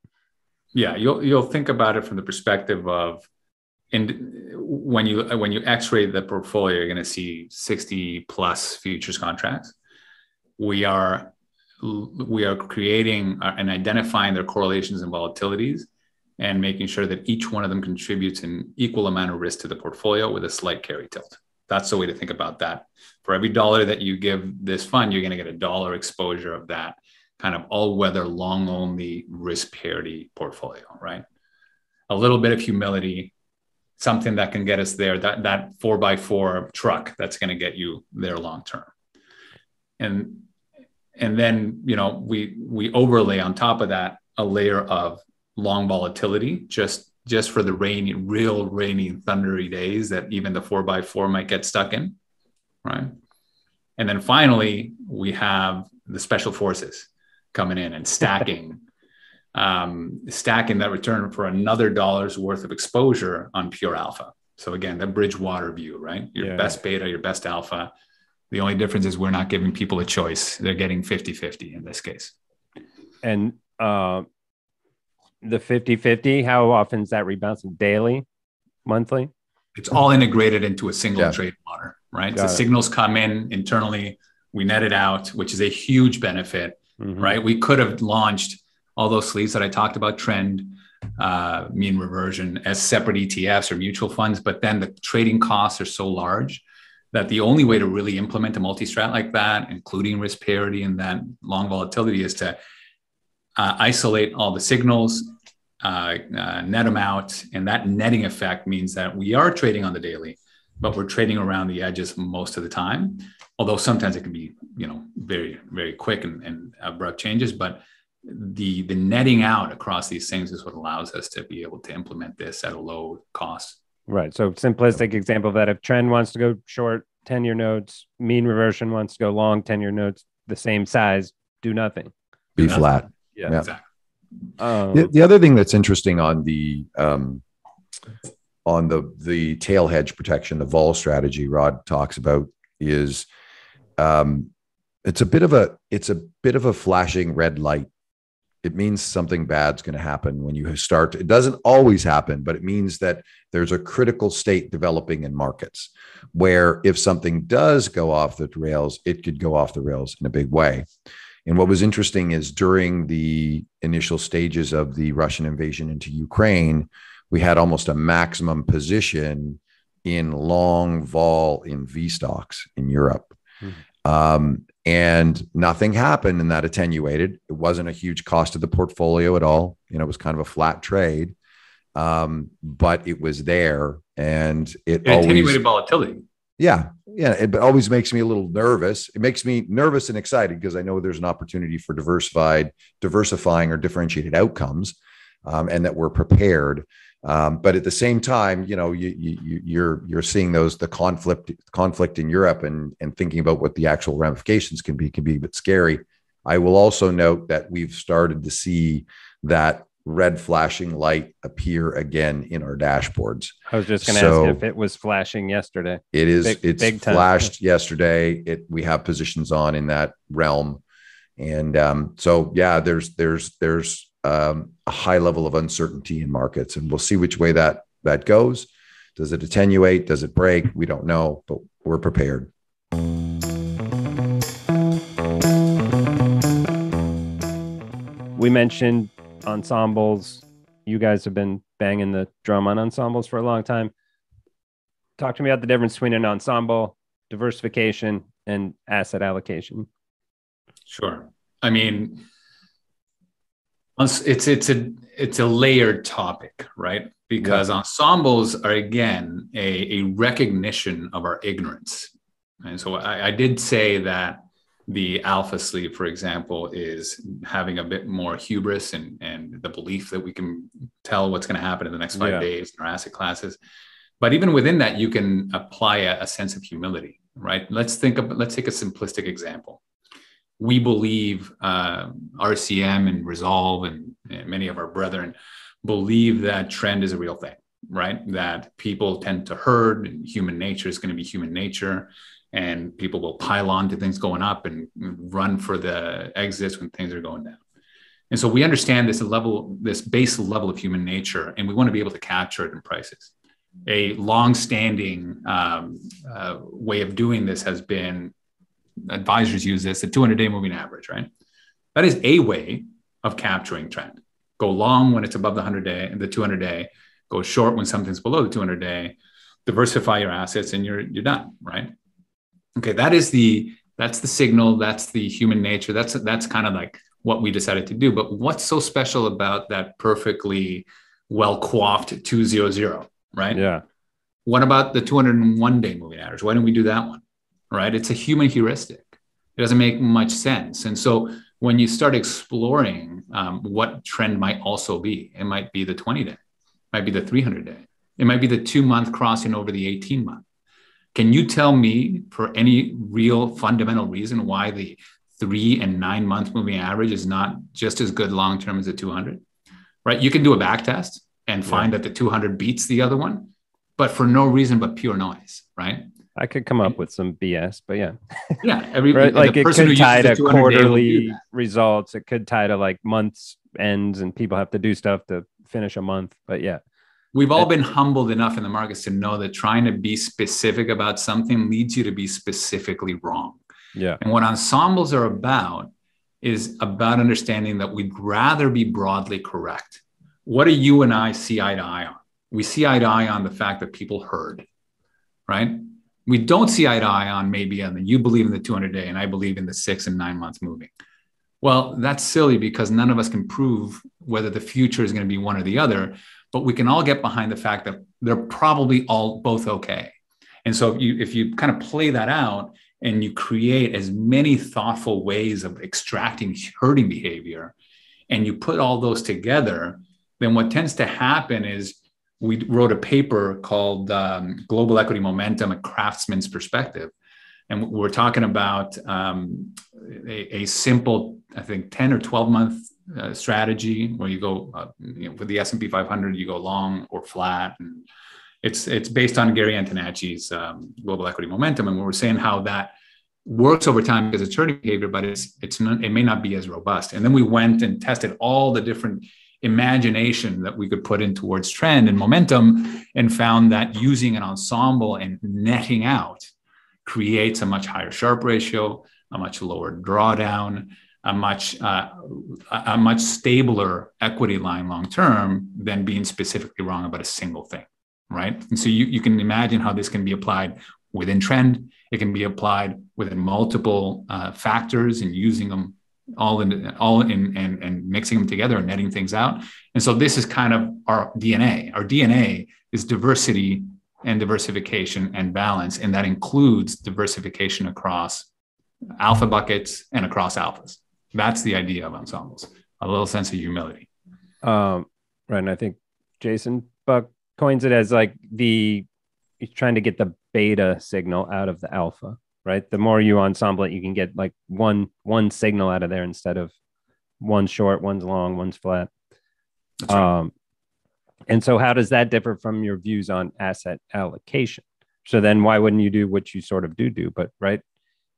Yeah, you'll you'll think about it from the perspective of, and when you when you X-ray the portfolio, you're going to see sixty plus futures contracts. We are we are creating and identifying their correlations and volatilities, and making sure that each one of them contributes an equal amount of risk to the portfolio with a slight carry tilt. That's the way to think about that. For every dollar that you give this fund, you're going to get a dollar exposure of that kind of all-weather, long-only risk parity portfolio. Right? A little bit of humility. Something that can get us there, that that four by four truck that's going to get you there long term. And and then, you know, we we overlay on top of that a layer of long volatility, just just for the rainy, real rainy, thundery days that even the four by four might get stuck in, right? And then finally, we have the special forces coming in and stacking. Um, stacking that return for another dollar's worth of exposure on Pure Alpha. So again, the Bridgewater view, right? Your yeah. best beta, your best alpha. The only difference is we're not giving people a choice. They're getting fifty fifty in this case. And uh, the fifty fifty, how often is that rebouncing? Daily? Monthly? It's all integrated into a single yeah. trade water, right? Got so it. Signals come in internally. We net it out, which is a huge benefit, mm-hmm. right? We could have launched all those sleeves that I talked about, trend, uh, mean reversion, as separate E T Fs or mutual funds. But then the trading costs are so large that the only way to really implement a multi-strat like that, including risk parity and that long volatility, is to uh, isolate all the signals, uh, uh, net them out. And that netting effect means that we are trading on the daily, but we're trading around the edges most of the time. Although sometimes it can be, you know, very, very quick and, and abrupt changes. But the the netting out across these things is what allows us to be able to implement this at a low cost. Right. So simplistic example of that, if trend wants to go short ten-year notes, mean reversion wants to go long ten-year notes, the same size, do nothing. Be do flat. Nothing. Yeah, yeah, exactly. Um, the, the other thing that's interesting on the um, on the the tail hedge protection, the vol strategy Rod talks about is um, it's a bit of a it's a bit of a flashing red light. It means something bad's going to happen when you start. It doesn't always happen, but it means that there's a critical state developing in markets where if something does go off the rails, it could go off the rails in a big way. And what was interesting is during the initial stages of the Russian invasion into Ukraine, we had almost a maximum position in long vol in V stocks in Europe. Mm-hmm. Um, and nothing happened, and that attenuated. It wasn't a huge cost to the portfolio at all. You know, it was kind of a flat trade, um, but it was there, and it, it always attenuated volatility. Yeah. Yeah. It always makes me a little nervous. It makes me nervous and excited because I know there's an opportunity for diversified, diversifying or differentiated outcomes, um, and that we're prepared. Um, but at the same time, you know, you, you, you're you're seeing those the conflict conflict in Europe and and thinking about what the actual ramifications can be can be a bit scary. I will also note that we've started to see that red flashing light appear again in our dashboards. I was just going to so ask if it was flashing yesterday. It is. Big, it's big flashed yesterday. It we have positions on in that realm, and um, so yeah, there's there's there's um, a high level of uncertainty in markets, and we'll see which way that that goes. Does it attenuate? Does it break? We don't know, but we're prepared. We mentioned ensembles. You guys have been banging the drum on ensembles for a long time. Talk to me about the difference between an ensemble, diversification, and asset allocation. Sure. I mean, it's it's a it's a layered topic, right? Because yeah. ensembles are again a, a recognition of our ignorance. And so I, I did say that the alpha sleeve, for example, is having a bit more hubris and, and the belief that we can tell what's going to happen in the next five yeah. days in our asset classes. But even within that, you can apply a, a sense of humility, right? Let's think of, let's take a simplistic example. We believe uh, R C M and Resolve and, and many of our brethren believe that trend is a real thing, right? That people tend to herd, and human nature is going to be human nature. And people will pile on to things going up and run for the exits when things are going down. And so we understand this level, this base level of human nature, and we want to be able to capture it in prices. A long-standing um, uh, way of doing this has been, advisors use this, the two hundred day moving average, right? That is a way of capturing trend. Go long when it's above the one hundred day and the two hundred day, go short when something's below the two hundred day, diversify your assets, and you're you're done, right? Okay, that is the that's the signal. That's the human nature. That's that's kind of like what we decided to do. But what's so special about that perfectly well coiffed two zero zero, right? Yeah. What about the two hundred and one day moving average? Why didn't we do that one? Right? It's a human heuristic. It doesn't make much sense. And so when you start exploring um, what trend might also be, it might be the twenty day, might be the three hundred day, it might be the two month crossing over the eighteen month. Can you tell me for any real fundamental reason why the three and nine month moving average is not just as good long-term as the two hundred, right? You can do a back test and find yeah. that the two hundred beats the other one, but for no reason but pure noise, right? I could come up with some B S, but yeah. Yeah. Every, right? Like it could tie to quarterly results. It could tie to like months ends and people have to do stuff to finish a month, but yeah. We've all been humbled enough in the markets to know that trying to be specific about something leads you to be specifically wrong. Yeah. And what ensembles are about is about understanding that we'd rather be broadly correct. What do you and I see eye to eye on? We see eye to eye on the fact that people heard, right? We don't see eye to eye on maybe on the you believe in the two hundred day and I believe in the six and nine months moving. Well, that's silly because none of us can prove whether the future is going to be one or the other. But we can all get behind the fact that they're probably all both okay. And so if you, if you kind of play that out and you create as many thoughtful ways of extracting herding behavior and you put all those together, then what tends to happen is we wrote a paper called um, Global Equity Momentum, A Craftsman's Perspective. And we're talking about um, a, a simple, I think, ten or twelve month Uh, strategy where you go uh, you know, with the S and P five hundred, you go long or flat, and it's it's based on Gary Antonacci's um, Global Equity Momentum, and we were saying how that works over time as a trading behavior, but it's it's not, it may not be as robust. And then we went and tested all the different imagination that we could put in towards trend and momentum, and found that using an ensemble and netting out creates a much higher Sharpe ratio, a much lower drawdown. a much uh, a much stabler equity line long term than being specifically wrong about a single thing, right? And so you, you can imagine how this can be applied within trend. It can be applied within multiple uh, factors and using them all in all in and, and mixing them together and netting things out. And so this is kind of our D N A. Our D N A is diversity and diversification and balance, and that includes diversification across alpha buckets and across alphas. That's the idea of ensembles, a little sense of humility. Um, right. And I think Jason Buck coins it as like the, he's trying to get the beta signal out of the alpha, right? The more you ensemble it, you can get like one, one signal out of there instead of one short, one's long, one's flat. That's right. Um, and so how does that differ from your views on asset allocation? So then why wouldn't you do what you sort of do do, but right?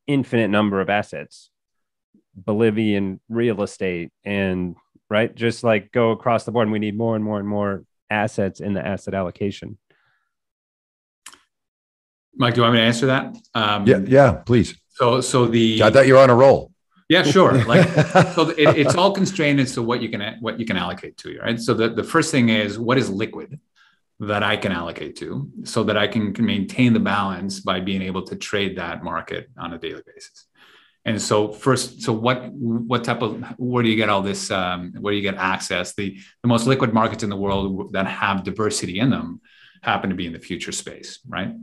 Infinite number of assets, Bolivian real estate, and right, just like go across the board. And we need more and more and more assets in the asset allocation. Mike, do you want me to answer that? Um, yeah, yeah, please. So, so the I thought you were on a roll. Yeah, sure. Like, so it, it's all constrained as to what you can what you can allocate to, right? So the, the first thing is what is liquid that I can allocate to so that I can, can maintain the balance by being able to trade that market on a daily basis. And so first, so what, what type of, where do you get all this, um, where do you get access? The, the most liquid markets in the world that have diversity in them happen to be in the future space, right?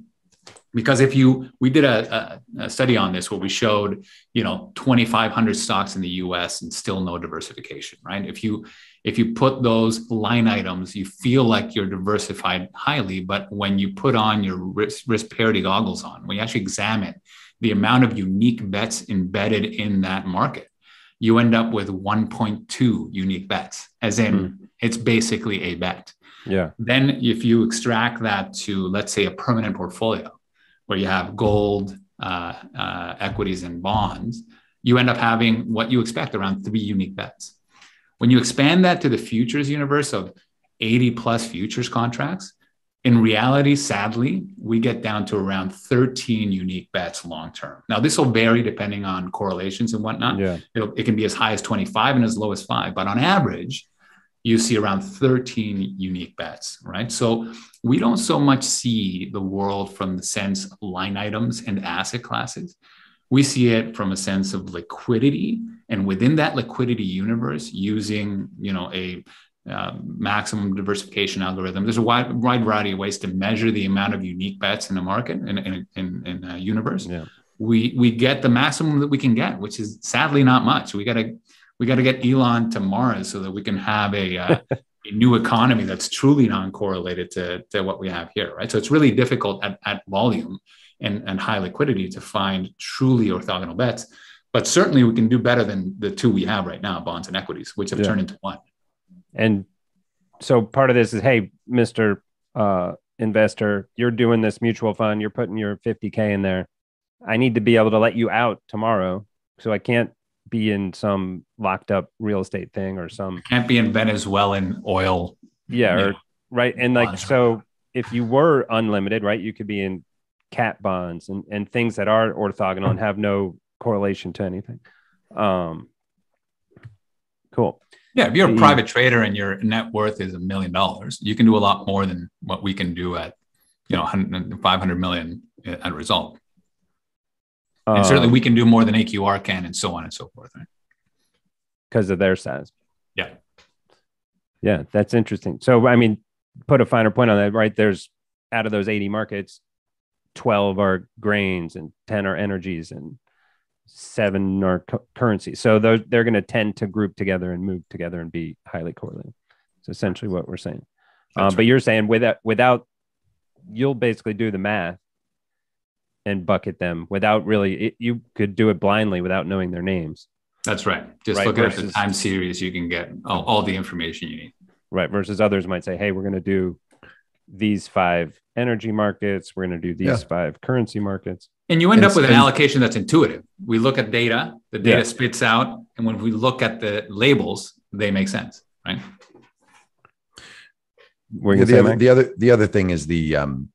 Because if you, we did a, a, a study on this where we showed, you know, twenty-five hundred stocks in the U S and still no diversification, right? If you, if you put those line items, you feel like you're diversified highly, but when you put on your risk, risk parity goggles on, when you actually examine the amount of unique bets embedded in that market, you end up with one point two unique bets, as in mm-hmm. it's basically a bet. Yeah. Then if you extract that to, let's say, a permanent portfolio where you have gold, uh, uh, equities, and bonds, you end up having what you expect, around three unique bets. When you expand that to the futures universe of eighty plus futures contracts, in reality, sadly, we get down to around thirteen unique bets long-term. Now, this will vary depending on correlations and whatnot. Yeah. It'll, it can be as high as twenty-five and as low as five, but on average, you see around thirteen unique bets, right? So we don't so much see the world from the sense of line items and asset classes. We see it from a sense of liquidity, and within that liquidity universe, using you know a uh, maximum diversification algorithm. There's a wide, wide variety of ways to measure the amount of unique bets in a market, in, in, in, in a universe. Yeah. We we get the maximum that we can get, which is sadly not much. We gotta we gotta get Elon to Mars so that we can have a, uh, a new economy that's truly non-correlated to to what we have here, right? So it's really difficult at at volume And, and high liquidity to find truly orthogonal bets. But certainly we can do better than the two we have right now, bonds and equities, which have yeah. turned into one. And so part of this is, hey, Mister Uh, investor, you're doing this mutual fund, you're putting your fifty K in there. I need to be able to let you out tomorrow. So I can't be in some locked up real estate thing or some... I can't be in Venezuelan oil. Yeah, or, right. And like, so if you were unlimited, right, you could be in cat bonds and, and things that are orthogonal and have no correlation to anything. Um, cool. Yeah. If you're the, a private trader and your net worth is a million dollars, you can do a lot more than what we can do at, you know, five hundred million at Resolve. And uh, certainly we can do more than A Q R can, and so on and so forth. Right? Because of their size. Yeah. Yeah. That's interesting. So, I mean, put a finer point on that, right? There's out of those eighty markets, twelve are grains and ten are energies and seven are cu- currency. So those, they're going to tend to group together and move together and be highly correlated. It's essentially what we're saying. Um, right. But you're saying without, without, you'll basically do the math and bucket them without really, it, you could do it blindly without knowing their names. That's right. Just right? look versus, at the time series, you can get all, all the information you need. Right. Versus others might say, hey, we're going to do these five energy markets, we're going to do these yeah. five currency markets. And you end and, up with an and, allocation that's intuitive. We look at data, the data yeah. spits out, and when we look at the labels, they make sense, right? Yeah, the, other, the, other, the other thing is the um,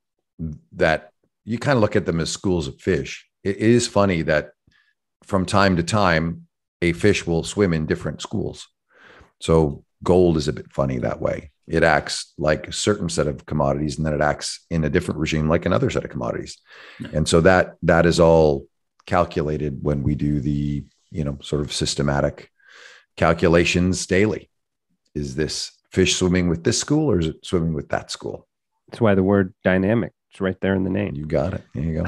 that you kind of look at them as schools of fish. It, it is funny that from time to time, a fish will swim in different schools. So gold is a bit funny that way. It acts like a certain set of commodities, and then it acts in a different regime like another set of commodities. Yeah. And so that that is all calculated when we do the, you know, sort of systematic calculations daily. Is this fish swimming with this school, or is it swimming with that school? That's why the word dynamic is right there in the name. You got it. There you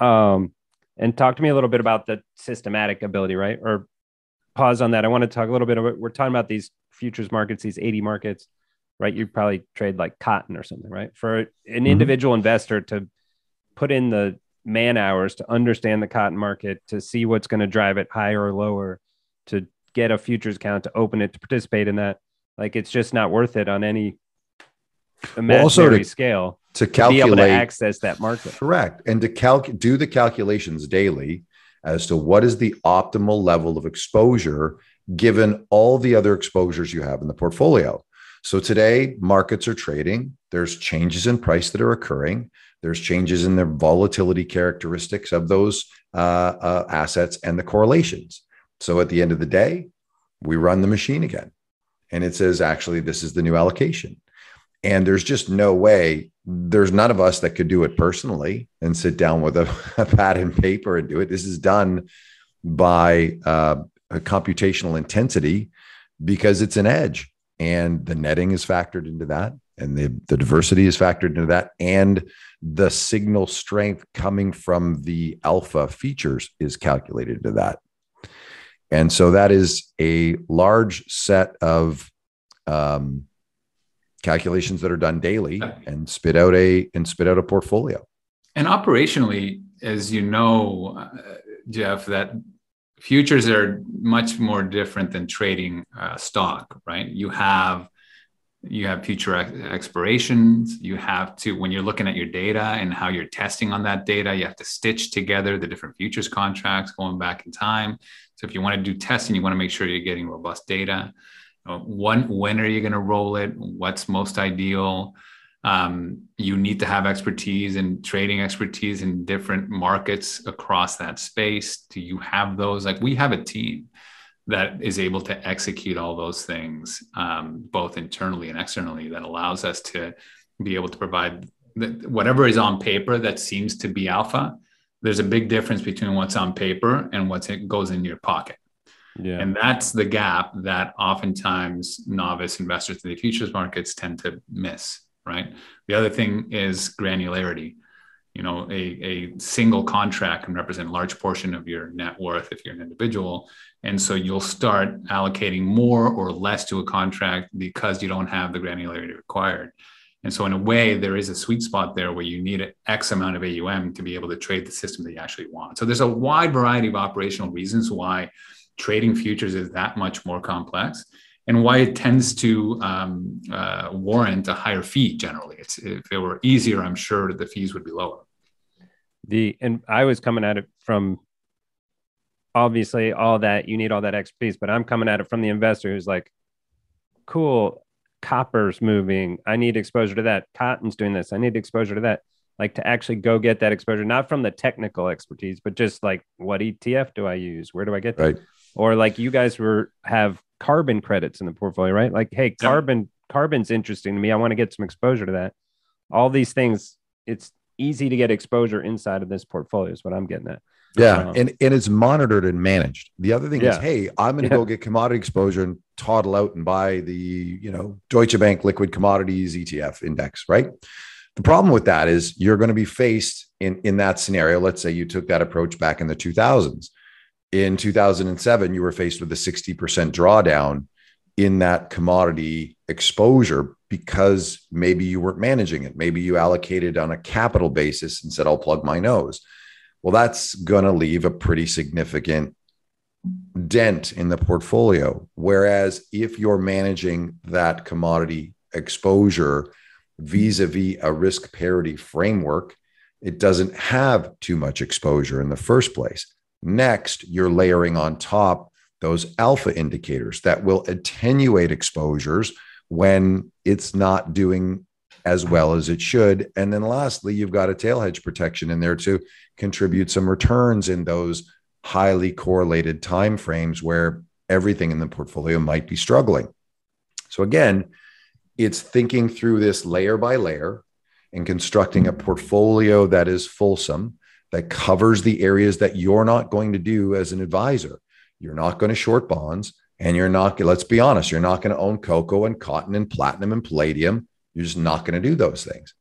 go. um, and talk to me a little bit about the systematic ability, right? Or pause on that. I want to talk a little bit about, we're talking about these futures markets, these eighty markets, right? You probably trade like cotton or something, right? For an mm-hmm. individual investor to put in the man hours to understand the cotton market, to see what's going to drive it higher or lower, to get a futures account, to open it, to participate in that. Like, it's just not worth it on any imaginary well, to, scale to, calculate, to be able to access that market. Correct. And to calc- do the calculations daily as to what is the optimal level of exposure given all the other exposures you have in the portfolio. So today, markets are trading. There's changes in price that are occurring. There's changes in the volatility characteristics of those uh, uh, assets and the correlations. So at the end of the day, we run the machine again. And it says, actually, this is the new allocation. And there's just no way, there's none of us that could do it personally and sit down with a, a pad and paper and do it. This is done by uh, a computational intensity because it's an edge. And the netting is factored into that. And the, the diversity is factored into that. And the signal strength coming from the alpha features is calculated into that. And so that is a large set of um, calculations that are done daily and spit out a and spit out a portfolio. And operationally, as you know, uh, Jeff, that futures are much more different than trading uh, stock, right? You have you have future ex- expirations. You have to, when you're looking at your data and how you're testing on that data, you have to stitch together the different futures contracts going back in time. So if you want to do testing, you want to make sure you're getting robust data. One, when are you going to roll it? What's most ideal? Um, you need to have expertise and trading expertise in different markets across that space. Do you have those? Like, we have a team that is able to execute all those things, um, both internally and externally, that allows us to be able to provide the, whatever is on paper that seems to be alpha. There's a big difference between what's on paper and what goes in your pocket. Yeah. And that's the gap that oftentimes novice investors in the futures markets tend to miss, right? The other thing is granularity. You know, a, a single contract can represent a large portion of your net worth if you're an individual. And so you'll start allocating more or less to a contract because you don't have the granularity required. And so in a way, there is a sweet spot there where you need an X amount of A U M to be able to trade the system that you actually want. So there's a wide variety of operational reasons why trading futures is that much more complex and why it tends to um, uh, warrant a higher fee generally. It's, if it were easier, I'm sure the fees would be lower. The And I was coming at it from, obviously, all that, you need all that expertise, but I'm coming at it from the investor who's like, cool, copper's moving, I need exposure to that. Cotton's doing this, I need exposure to that. Like, to actually go get that exposure, not from the technical expertise, but just like, what E T F do I use? Where do I get that? Right. Or like, you guys were have carbon credits in the portfolio, right? Like, hey, carbon, carbon's interesting to me. I want to get some exposure to that. All these things, it's easy to get exposure inside of this portfolio is what I'm getting at. Yeah. Um, and, and it's monitored and managed. The other thing yeah. is, hey, I'm going to yeah. go get commodity exposure and toddle out and buy the, you know, Deutsche Bank liquid commodities E T F index, right? The problem with that is you're going to be faced in, in that scenario. Let's say you took that approach back in the two thousands. In two thousand seven, you were faced with a sixty percent drawdown in that commodity exposure because maybe you weren't managing it. Maybe you allocated on a capital basis and said, I'll plug my nose. Well, that's going to leave a pretty significant dent in the portfolio. Whereas if you're managing that commodity exposure vis-a-vis a risk parity framework, it doesn't have too much exposure in the first place. Next, you're layering on top those alpha indicators that will attenuate exposures when it's not doing as well as it should. And then lastly, you've got a tail hedge protection in there to contribute some returns in those highly correlated timeframes where everything in the portfolio might be struggling. So again, it's thinking through this layer by layer and constructing a portfolio that is fulsome, that covers the areas that you're not going to do as an advisor. You're not going to short bonds, and you're not, let's be honest, you're not going to own cocoa and cotton and platinum and palladium. You're just not going to do those things.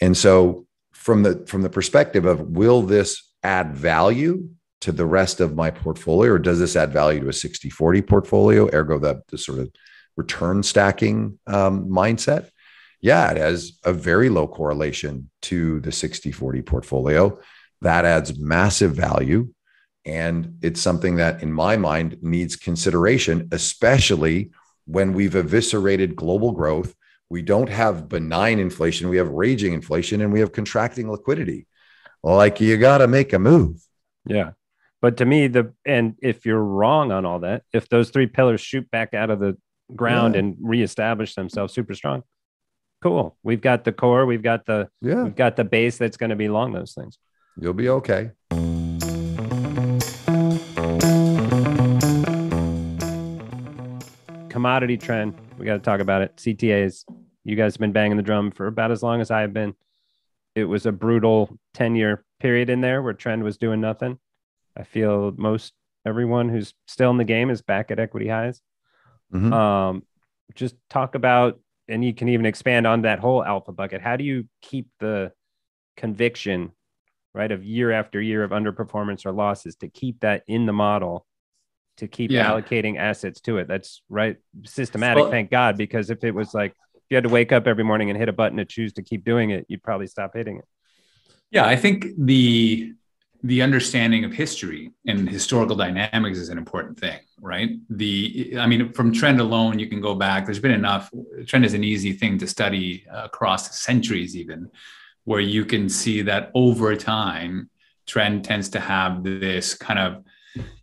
And so from the, from the perspective of, will this add value to the rest of my portfolio, or does this add value to a sixty forty portfolio, ergo the, the sort of return stacking um, mindset? Yeah, it has a very low correlation to the sixty forty portfolio. That adds massive value. And it's something that, in my mind, needs consideration, especially when we've eviscerated global growth. We don't have benign inflation. We have raging inflation, and we have contracting liquidity. Like, you got to make a move. Yeah. But to me, the and if you're wrong on all that, if those three pillars shoot back out of the ground yeah. and reestablish themselves super strong, cool. We've got the core. We've got the, yeah. we've got the base that's going to be long those things. You'll be okay. Commodity trend. We got to talk about it. C T As. You guys have been banging the drum for about as long as I have been. It was a brutal ten-year period in there where trend was doing nothing. I feel most everyone who's still in the game is back at equity highs. Mm-hmm. Um, just talk about, and you can even expand on that whole alpha bucket. How do you keep the conviction, right, of year after year of underperformance or losses, to keep that in the model? To keep yeah. allocating assets to it. That's right. Systematic, well, thank God, because if it was like, if you had to wake up every morning and hit a button to choose to keep doing it, you'd probably stop hitting it. Yeah, I think the the understanding of history and historical dynamics is an important thing, right? The, I mean, from trend alone, you can go back. There's been enough. Trend is an easy thing to study across centuries even, where you can see that over time, trend tends to have this kind of,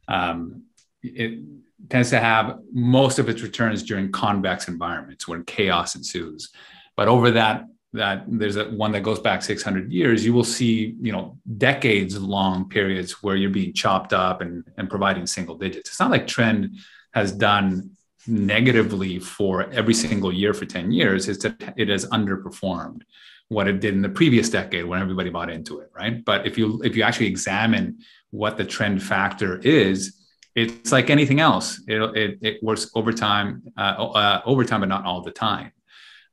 um, it tends to have most of its returns during convex environments when chaos ensues. But over that, that there's a, one that goes back six hundred years, you will see, you know, decades long periods where you're being chopped up and, and providing single digits. It's not like trend has done negatively for every single year for ten years. It's that it has underperformed what it did in the previous decade when everybody bought into it, right? But if you, if you actually examine what the trend factor is, it's like anything else. It, it, it works over time, uh, uh, over time, but not all the time.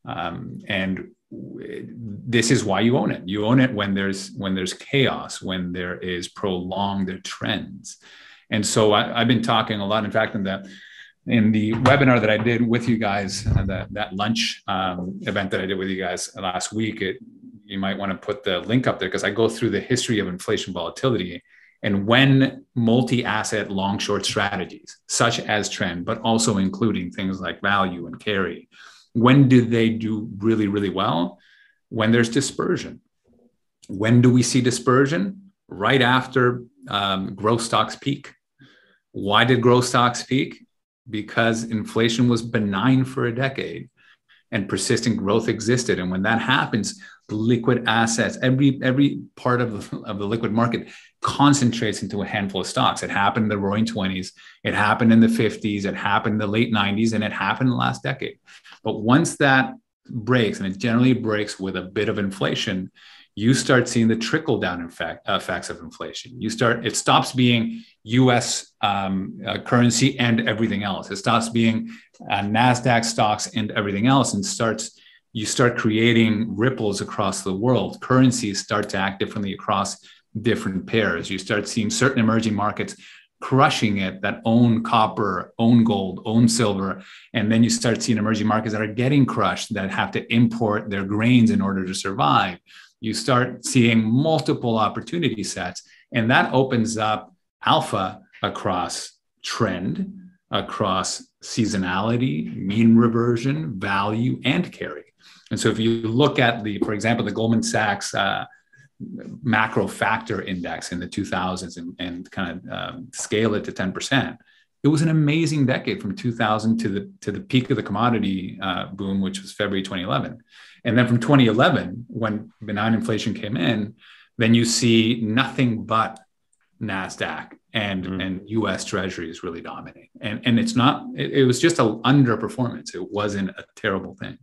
Um, and w- this is why you own it. You own it when there's when there's chaos, when there is prolonged trends. And so I, I've been talking a lot. In fact, in the in the webinar that I did with you guys, uh, that that lunch um, event that I did with you guys last week, it, you might want to put the link up there, because I go through the history of inflation volatility. And when multi-asset long-short strategies, such as trend, but also including things like value and carry, when do they do really, really well? When there's dispersion. When do we see dispersion? Right after um, growth stocks peak. Why did growth stocks peak? Because inflation was benign for a decade and persistent growth existed. And when that happens, liquid assets, every every part of, of the liquid market concentrates into a handful of stocks. It happened in the roaring twenties, it happened in the fifties, it happened in the late nineties, and it happened in the last decade. But once that breaks, and it generally breaks with a bit of inflation, you start seeing the trickle-down effect, effects of inflation. You start, it stops being U S um, uh, currency and everything else. It stops being uh, NASDAQ stocks and everything else, and starts, you start creating ripples across the world. Currencies start to act differently across different pairs. You start seeing certain emerging markets crushing it, that own copper, own gold, own silver. And then you start seeing emerging markets that are getting crushed, that have to import their grains in order to survive. You start seeing multiple opportunity sets, and that opens up alpha across trend, across seasonality, mean reversion, value, and carry. And so if you look at the, for example, the Goldman Sachs uh, macro factor index in the two thousands and, and kind of um, scale it to ten percent, it was an amazing decade from two thousand to the to the peak of the commodity uh, boom, which was February twenty eleven. And then from twenty eleven, when benign inflation came in, then you see nothing but NASDAQ and, mm. and U S Treasuries really dominate. And, and it's not, it, it was just an underperformance. It wasn't a terrible thing.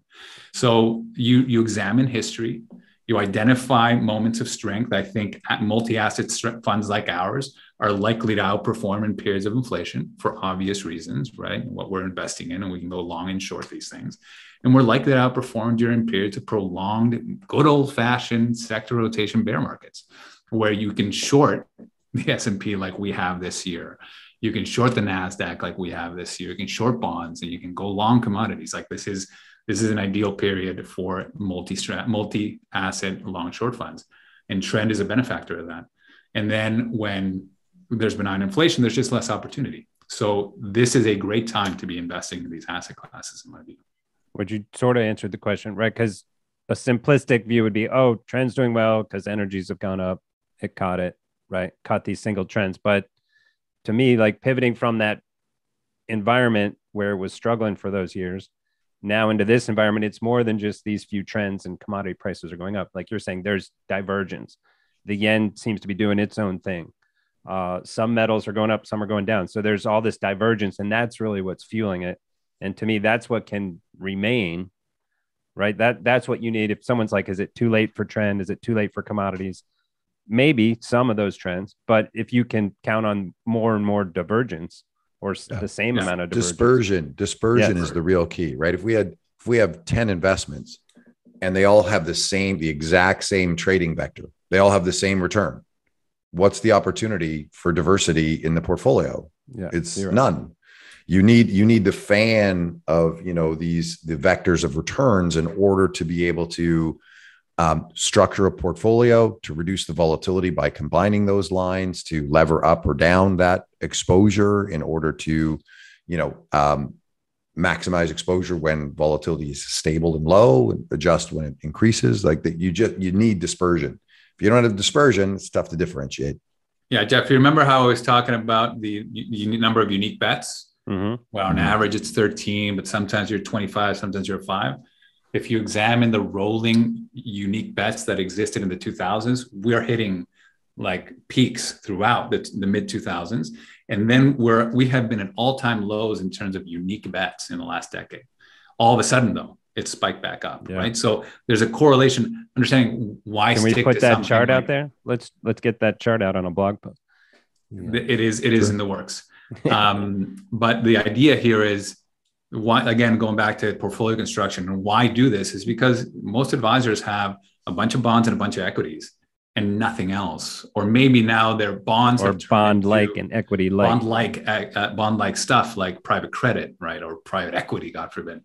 So you, you examine history, you identify moments of strength. I think multi-asset funds like ours are likely to outperform in periods of inflation for obvious reasons, right? What we're investing in, and we can go long and short these things. And we're likely to outperform during periods of prolonged, good old-fashioned sector rotation bear markets, where you can short the S and P like we have this year. You can short the NASDAQ like we have this year. You can short bonds and you can go long commodities. Like this is this is an ideal period for multi-strat, multi-asset long-short funds. And trend is a benefactor of that. And then when there's benign inflation, there's just less opportunity. So this is a great time to be investing in these asset classes, in my view. Would you sort of answer the question, right? Because a simplistic view would be, oh, trend's doing well because energies have gone up. It caught it. Right. Caught these single trends. But to me, like pivoting from that environment where it was struggling for those years, now into this environment, it's more than just these few trends and commodity prices are going up. Like you're saying, there's divergence. The yen seems to be doing its own thing. Uh, some metals are going up, some are going down. So there's all this divergence, and that's really what's fueling it. And to me, that's what can remain, right? That that's what you need. If someone's like, is it too late for trend? Is it too late for commodities? Maybe some of those trends, but if you can count on more and more divergence or yeah. the same yeah. amount of divergence. dispersion, dispersion yeah. is the real key, right? If we had, if we have ten investments and they all have the same, the exact same trading vector, they all have the same return. What's the opportunity for diversity in the portfolio? Yeah, it's right. none. You need, you need the fan of, you know, these, the vectors of returns in order to be able to Um, structure a portfolio, to reduce the volatility by combining those lines, to lever up or down that exposure in order to, you know, um, maximize exposure when volatility is stable and low, and adjust when it increases. Like that, you just you need dispersion. If you don't have dispersion, it's tough to differentiate. Yeah, Jeff, you remember how I was talking about the u- number of unique bets? Mm-hmm. Well, on mm-hmm. average, it's thirteen, but sometimes you're twenty-five, sometimes you're five. If you examine the rolling unique bets that existed in the two thousands, we're hitting like peaks throughout the, the mid two thousands. And then we're, we have been at all time lows in terms of unique bets in the last decade. All of a sudden though, it spiked back up, yeah. right? So there's a correlation, understanding why. Can we put that chart out there? Let's, let's get that chart out on a blog post. Yeah. It is, it is in the works. Um, but the idea here is, why, again, going back to portfolio construction and why do this is because most advisors have a bunch of bonds and a bunch of equities and nothing else. Or maybe now their bonds or bond-like and equity-like bond-like uh, bond-like stuff like private credit, right? Or private equity, God forbid.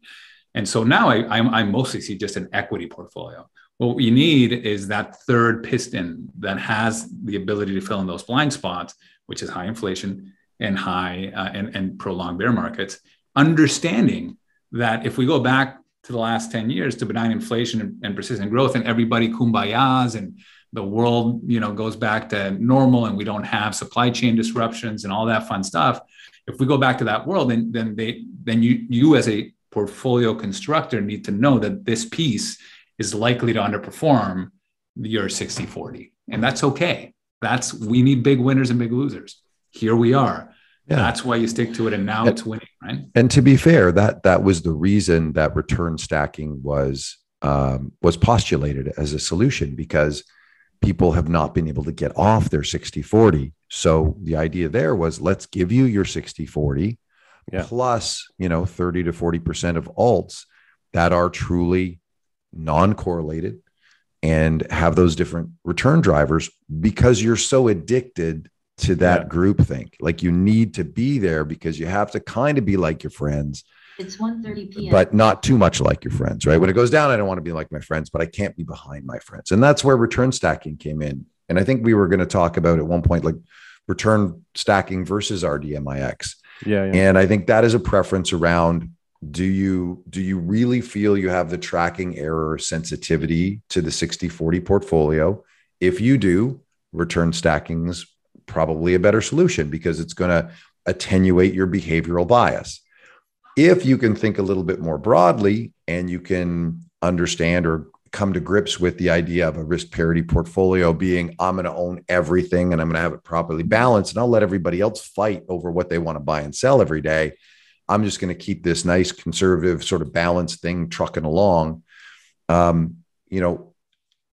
And so now I, I, I mostly see just an equity portfolio. What we need is that third piston that has the ability to fill in those blind spots, which is high inflation and high uh, and, and prolonged bear markets. Understanding that if we go back to the last ten years to benign inflation and, and persistent growth and everybody kumbayas and the world, you know, goes back to normal and we don't have supply chain disruptions and all that fun stuff. If we go back to that world, then, then they, then you, you as a portfolio constructor need to know that this piece is likely to underperform your sixty forty. And that's okay. That's, we need big winners and big losers. Here we are. Yeah. That's why you stick to it. And now and, it's winning, right? And to be fair, that that was the reason that return stacking was um, was postulated as a solution, because people have not been able to get off their sixty forty. So the idea there was, let's give you your sixty forty yeah. plus, you know, thirty to forty percent of alts that are truly non-correlated and have those different return drivers, because you're so addicted to that yeah. group think. Like you need to be there because you have to kind of be like your friends. It's one thirty p.m. but not too much like your friends, right? When it goes down, I don't want to be like my friends, but I can't be behind my friends. And that's where return stacking came in. And I think we were going to talk about at one point, like return stacking versus R D M I X. Yeah, yeah. And I think that is a preference around, do you, do you really feel you have the tracking error sensitivity to the sixty forty portfolio? If you do, return stacking's probably a better solution, because it's going to attenuate your behavioral bias. If you can think a little bit more broadly and you can understand or come to grips with the idea of a risk parity portfolio being, I'm going to own everything and I'm going to have it properly balanced, and I'll let everybody else fight over what they want to buy and sell every day. I'm just going to keep this nice, conservative, sort of balanced thing trucking along. Um, you know,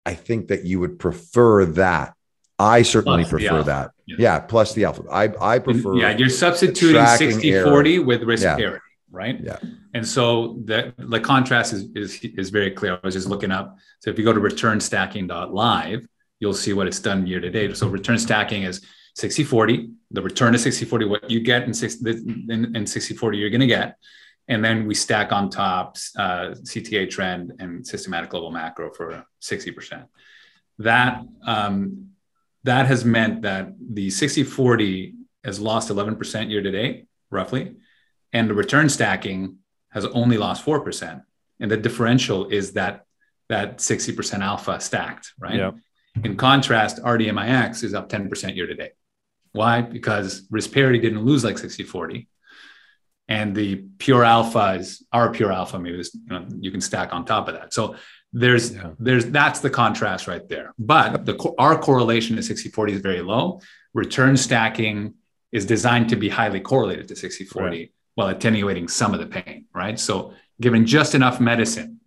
I think that you would prefer that. I certainly plus prefer that. Yeah. yeah. Plus the alpha. I, I prefer. Yeah. You're substituting sixty forty with risk yeah. parity. Right. Yeah. And so the, the contrast is, is, is very clear. I was just looking up. So if you go to return stacking dot live, you'll see what it's done year to date. So return stacking is sixty forty. The return is sixty forty, what you get in sixty forty, you're going to get. And then we stack on top uh, C T A trend and systematic global macro for sixty percent. That, um, that has meant that the sixty forty has lost eleven percent year to date, roughly. And the return stacking has only lost four percent. And the differential is that that sixty percent alpha stacked, right? Yep. In contrast, R D M I X is up ten percent year to date. Why? Because risk parity didn't lose like sixty forty. And the pure alpha is our pure alpha. Maybe this, you know, you can stack on top of that. So there's, yeah. there's, that's the contrast right there. But the, our correlation to sixty forty is very low. Return stacking is designed to be highly correlated to sixty forty. Right. While attenuating some of the pain, right? So giving just enough medicine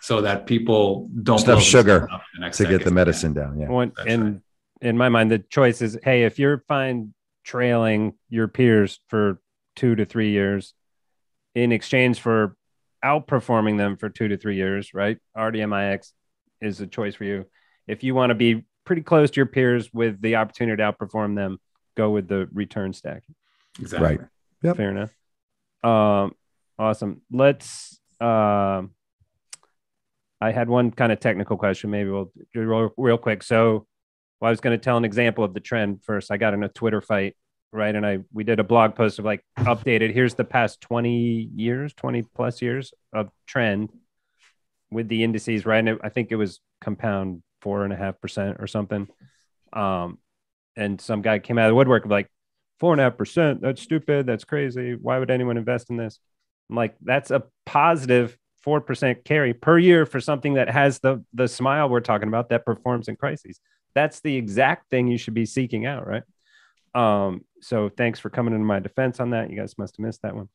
so that people don't stuff sugar the next to get the medicine yeah. down. Yeah. Well, in right. in my mind, the choice is, hey, if you're fine trailing your peers for two to three years in exchange for outperforming them for two to three years, right? R D M I X is a choice for you. If you want to be pretty close to your peers with the opportunity to outperform them, go with the return stacking. Exactly. Right. Yep. Fair enough. Um, awesome. Let's, um, uh, I had one kind of technical question. Maybe we'll do real, real quick. So well, I was going to tell an example of the trend first. I got in a Twitter fight, right? And I, we did a blog post of like updated. Here's the past twenty years, twenty plus years of trend with the indices, right? And it, I think it was compound four and a half percent or something. Um, and some guy came out of the woodwork of like, Four and a half percent. That's stupid. That's crazy. Why would anyone invest in this? I'm like, that's a positive four percent carry per year for something that has the the smile we're talking about that performs in crises. That's the exact thing you should be seeking out, right? Um, so thanks for coming into my defense on that. You guys must have missed that one.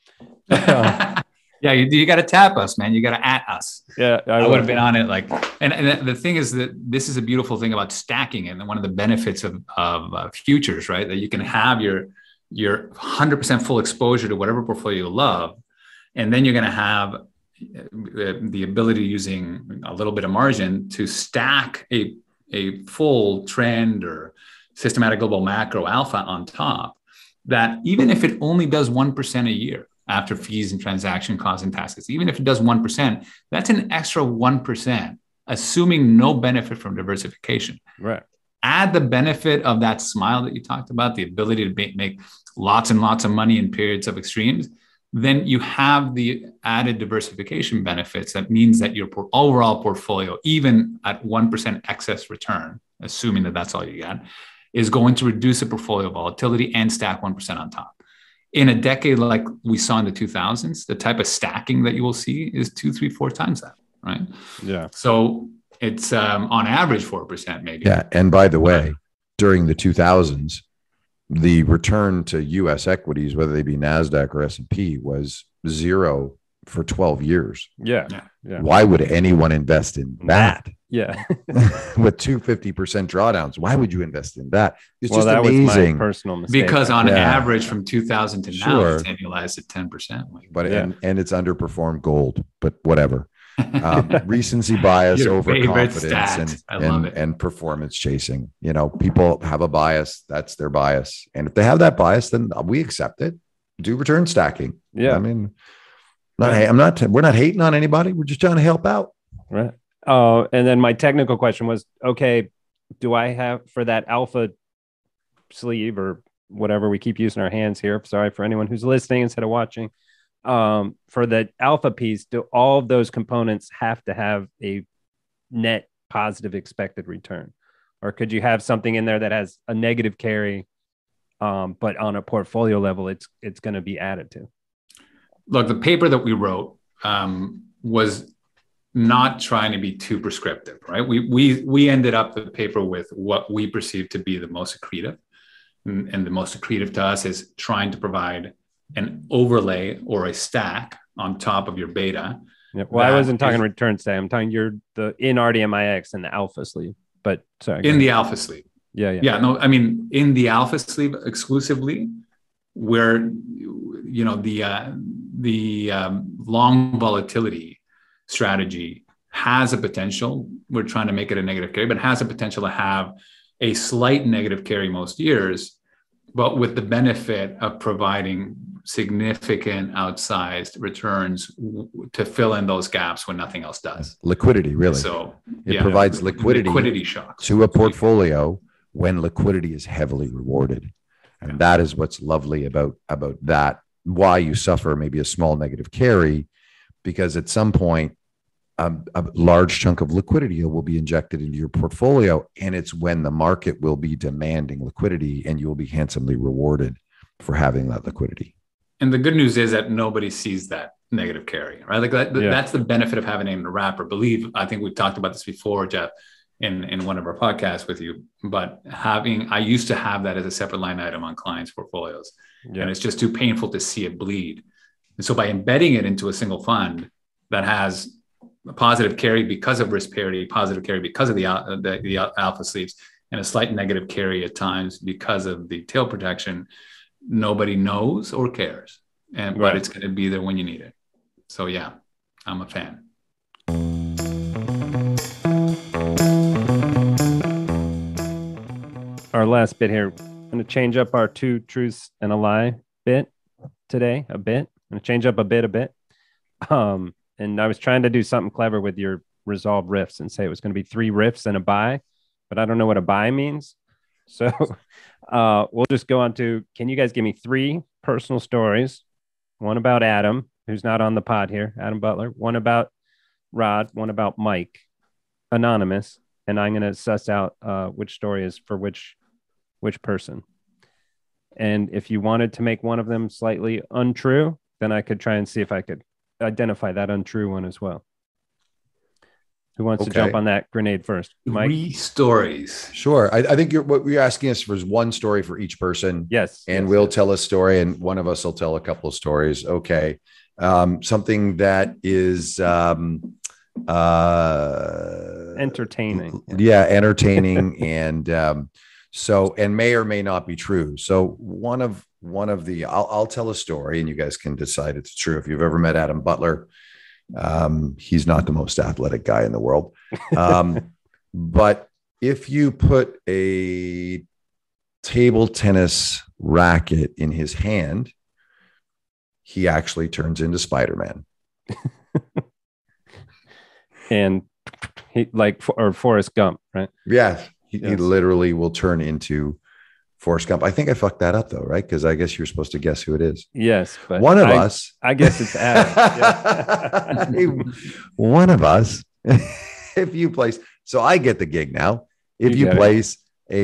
Uh, yeah, you, you got to tap us, man. You got to at us. Yeah, I, I would have been on it. Like, and, and the thing is that this is a beautiful thing about stacking, and one of the benefits of of uh, futures, right? That you can have your your one hundred percent full exposure to whatever portfolio you love. And then you're going to have the ability using a little bit of margin to stack a, a full trend or systematic global macro alpha on top that even if it only does one percent a year after fees and transaction costs and taxes, even if it does one percent, that's an extra one percent, assuming no benefit from diversification. Right. Add the benefit of that smile that you talked about, the ability to be, make lots and lots of money in periods of extremes, then you have the added diversification benefits. That means that your por- overall portfolio, even at one percent excess return, assuming that that's all you got, is going to reduce the portfolio volatility and stack one percent on top. In a decade like we saw in the two thousands, the type of stacking that you will see is two, three, four times that, right? Yeah. So it's um, on average four percent maybe. Yeah. And by the way, during the two thousands, the return to U S equities, whether they be NASDAQ or S and P, was zero for twelve years. Yeah. yeah. Why would anyone invest in that? Yeah. With two fifty percent drawdowns. Why would you invest in that? It's well, just that amazing. Was my personal mistake. Because on yeah. average from two thousand to sure. now, it's annualized at ten percent. Like, but yeah. and, and it's underperformed gold, but whatever. um, recency bias over confidence and, and, and performance chasing. You know, people have a bias. That's their bias. And if they have that bias, then we accept it. Do return stacking. Yeah. I mean, not, I'm not, we're not hating on anybody. We're just trying to help out. Right. Oh, uh, and then my technical question was, okay, do I have for that alpha sleeve or whatever we keep using our hands here? Sorry for anyone who's listening instead of watching. Um, for the alpha piece, do all of those components have to have a net positive expected return? Or could you have something in there that has a negative carry, um, but on a portfolio level, it's it's going to be additive? Look, the paper that we wrote um, was not trying to be too prescriptive, right? We we we ended up the paper with what we perceive to be the most accretive. And, and the most accretive to us is trying to provide an overlay or a stack on top of your beta. Yeah, well, I wasn't talking is, return stack. I'm talking you're the in R D M I X and the alpha sleeve, but sorry. In the alpha sleeve. Yeah, yeah. Yeah, no, I mean, in the alpha sleeve exclusively, where, you know, the, uh, the um, long volatility strategy has a potential. We're trying to make it a negative carry, but has a potential to have a slight negative carry most years, but with the benefit of providing significant outsized returns to fill in those gaps when nothing else does. Liquidity, really. So it yeah, provides liquidity, liquidity shocks to a portfolio when liquidity is heavily rewarded. And yeah. that is what's lovely about, about that, why you suffer maybe a small negative carry, because at some point, Um, a large chunk of liquidity will be injected into your portfolio, and it's when the market will be demanding liquidity, and you will be handsomely rewarded for having that liquidity. And the good news is that nobody sees that negative carry, right? Like that, yeah. that's the benefit of having it in a wrapper. Believe, I think we've talked about this before, Jeff, in, in one of our podcasts with you, but having, I used to have that as a separate line item on clients' portfolios, yeah. and it's just too painful to see it bleed. And so by embedding it into a single fund that has a positive carry because of risk parity, positive carry because of the, uh, the, the alpha sleeves, and a slight negative carry at times because of the tail protection, nobody knows or cares. And right. But it's going to be there when you need it. So yeah, I'm a fan. Our last bit here, I'm going to change up our two truths and a lie bit today a bit. I'm going to change up a bit, a bit. Um, And I was trying to do something clever with your Resolve Riffs and say it was going to be three riffs and a buy, but I don't know what a buy means. So uh, we'll just go on to, can you guys give me three personal stories? One about Adam, who's not on the pod here, Adam Butler. One about Rod, one about Mike, anonymous. And I'm going to suss out uh, which story is for which which person. And if you wanted to make one of them slightly untrue, then I could try and see if I could identify that untrue one as well. Who wants okay. to jump on that grenade first? Mike? Three stories. Sure. I, I think you're, what you're asking us for is one story for each person. Yes. And yes, we'll yes. tell a story, and one of us will tell a couple of stories. Okay. Um, something that is um, uh, entertaining. Yeah, entertaining, and um, so and may or may not be true. So one of One of the, I'll, I'll tell a story, and you guys can decide it's true. If you've ever met Adam Butler, um, he's not the most athletic guy in the world. Um, but if you put a table tennis racket in his hand, he actually turns into Spider-Man. And he, like, or Forrest Gump, right? Yeah, he, yes. he literally will turn into Forrest Gump. I think I fucked that up though, right? Because I guess you're supposed to guess who it is. Yes. But one of I, us. I guess it's Adam. Yeah. One of us. If you place, so I get the gig now. If you, you place it. a,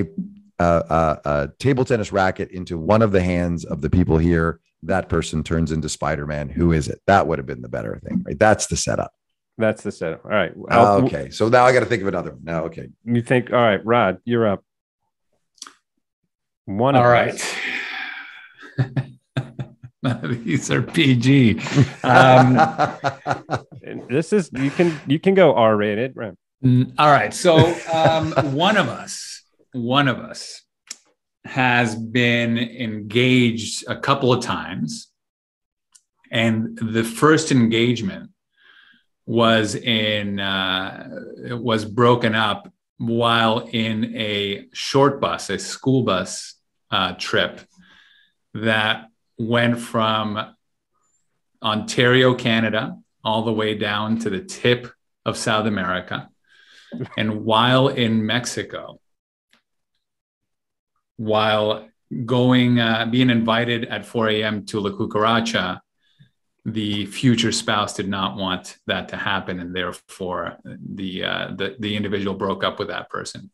uh, uh, a table tennis racket into one of the hands of the people here, that person turns into Spider-Man. Who is it? That would have been the better thing, right? That's the setup. That's the setup. All right. I'll, okay. So now I got to think of another one. Now, okay. You think, all right, Rod, you're up. One All right. These are P G. Um, this is you can you can go R-rated, right? All right. So um, one of us, one of us has been engaged a couple of times, and the first engagement was in uh, it was broken up while in a short bus, a school bus. Uh, trip that went from Ontario, Canada, all the way down to the tip of South America. And while in Mexico, while going, uh, being invited at four a.m. to La Cucaracha, the future spouse did not want that to happen. And therefore, the, uh, the, the individual broke up with that person.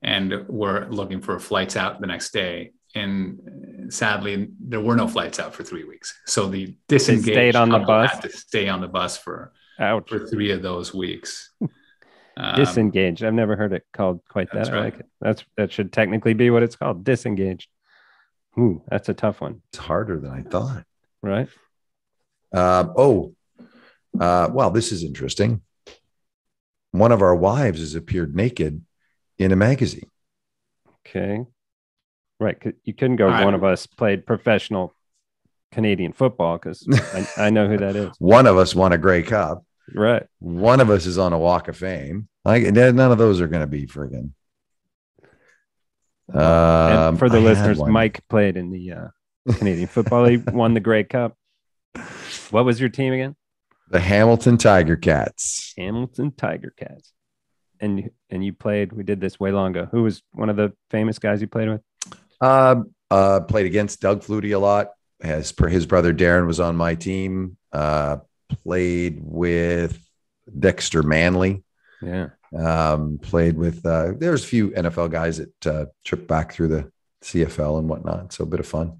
And we're looking for flights out the next day. And sadly, there were no flights out for three weeks. So the disengaged stayed on the bus. Had to stay on the bus for Ouch. For three of those weeks. Um, disengaged. I've never heard it called quite that. Right. I like it. That's that should technically be what it's called. Disengaged. Ooh, that's a tough one. It's harder than I thought. Right. Uh, oh, uh, well, this is interesting. One of our wives has appeared naked in a magazine. Okay. Right. You couldn't go. I, one of us played professional Canadian football because I, I know who that is. One of us won a Grey Cup. Right. One of us is on a Walk of Fame. Like, none of those are going to be friggin'. Um, and for the I listeners, Mike played in the uh, Canadian football. He won the Grey Cup. What was your team again? The Hamilton Tiger Cats. Hamilton Tiger Cats. And and you played, we did this way longer. Who was one of the famous guys you played with? Uh, uh, played against Doug Flutie a lot. As per his brother Darren was on my team. Uh, played with Dexter Manley. Yeah. Um, played with, uh, there's a few N F L guys that uh, tripped back through the C F L and whatnot. So a bit of fun.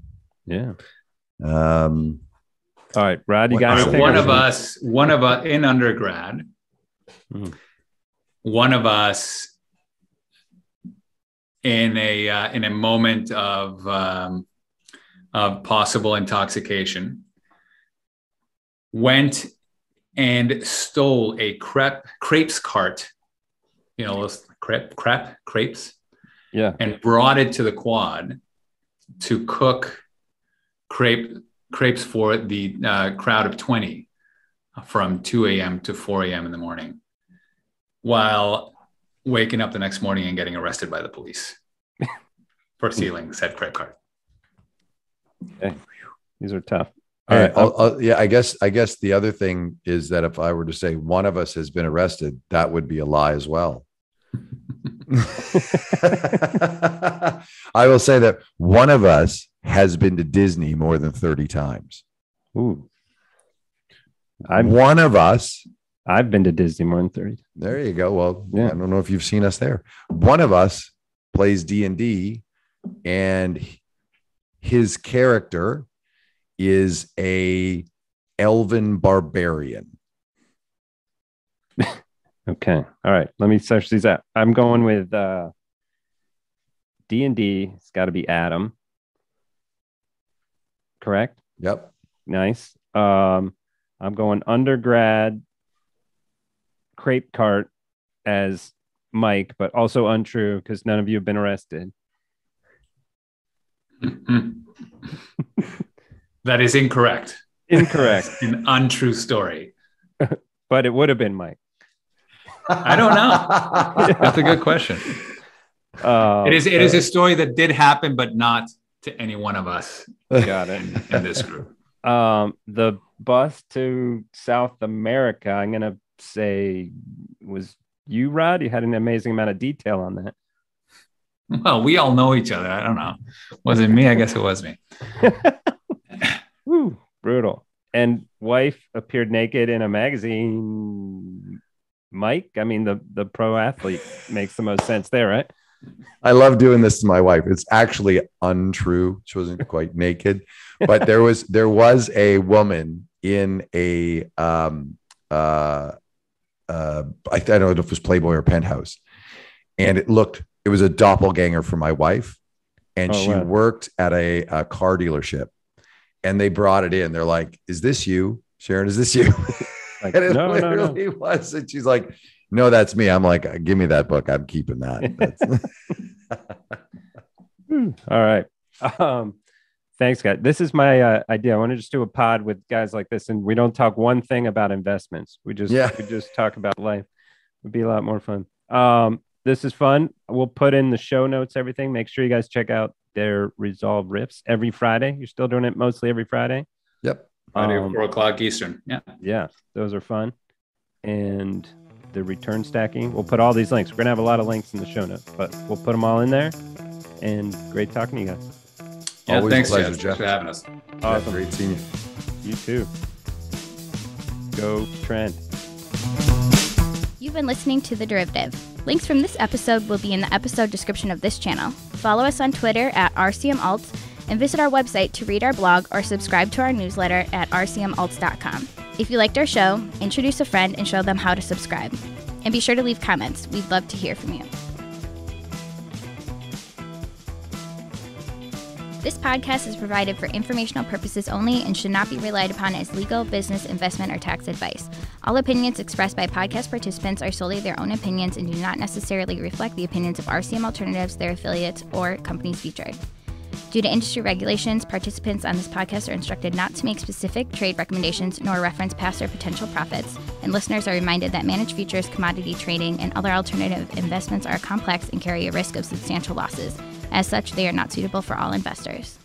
Yeah. Um, all right, Rod, you got one of us, one of us in undergrad, mm. one of us in a, uh, in a moment of, um, of possible intoxication, went and stole a crepe crepes cart, you know, those crepe, crepe, crepes. Yeah. And brought it to the quad to cook crepe crepes for the uh, crowd of twenty from two a.m. to four a.m. in the morning, while waking up the next morning and getting arrested by the police for stealing said credit card. Okay. These are tough. All, All right. I'll, I'll, yeah, I guess I guess the other thing is that if I were to say one of us has been arrested, that would be a lie as well. I will say that one of us has been to Disney more than thirty times. Ooh. I'm one of us. I've been to Disney more than thirty. There you go. Well, yeah. I don't know if you've seen us there. One of us plays D and D, and his character is a elven barbarian. Okay. All right. Let me search these out. I'm going with uh, D and D. It's got to be Adam. Correct? Yep. Nice. Um, I'm going undergrad, crepe cart as Mike, but also untrue because none of you have been arrested. That is incorrect. Incorrect. An untrue story. But it would have been Mike. I don't know. That's a good question. Uh, it is. It uh, is a story that did happen, but not to any one of us. Got it. In, in this group. Um, the bus to South America, I'm going to say, was you, Rod? You had an amazing amount of detail on that. Well, we all know each other. I don't know. Was it me? I guess it was me. Woo, brutal. And wife appeared naked in a magazine. Mike, I mean, the, the pro athlete makes the most sense there, right? I love doing this to my wife. It's actually untrue. She wasn't quite naked, but there was there was a woman in a um uh uh I, I don't know if it was Playboy or Penthouse, and it looked it was a doppelganger for my wife, and oh, she wow. worked at a, a car dealership, and they brought it in. They're like, "Is this you, Sharon? Is this you?" Like, and it no, literally no, no. was. And she's like, "No, that's me." I'm like, "Give me that book. I'm keeping that." That's All right. Um, thanks, guys. This is my uh, idea. I want to just do a pod with guys like this, and we don't talk one thing about investments. We just yeah. we just talk about life. It'd be a lot more fun. Um, this is fun. We'll put in the show notes, everything. Make sure you guys check out their Resolve Riffs every Friday. You're still doing it mostly every Friday. Yep. Friday um, four o'clock Eastern. Yeah. Yeah. Those are fun. And the return stacking. We'll put all these links. We're going to have a lot of links in the show notes, but we'll put them all in there. And great talking to you guys. Yeah, always thanks, a pleasure, Jeff. Jeff. Thanks for having us. Awesome. Jeff, great seeing you. You too. Go Trent. You've been listening to The Derivative. Links from this episode will be in the episode description of this channel. Follow us on Twitter at R C M alts and visit our website to read our blog or subscribe to our newsletter at r c m alts dot com. If you liked our show, introduce a friend and show them how to subscribe. And be sure to leave comments. We'd love to hear from you. This podcast is provided for informational purposes only and should not be relied upon as legal, business, investment, or tax advice. All opinions expressed by podcast participants are solely their own opinions and do not necessarily reflect the opinions of R C M Alternatives, their affiliates, or companies featured. Due to industry regulations, participants on this podcast are instructed not to make specific trade recommendations nor reference past or potential profits, and listeners are reminded that managed futures, commodity trading, and other alternative investments are complex and carry a risk of substantial losses. As such, they are not suitable for all investors.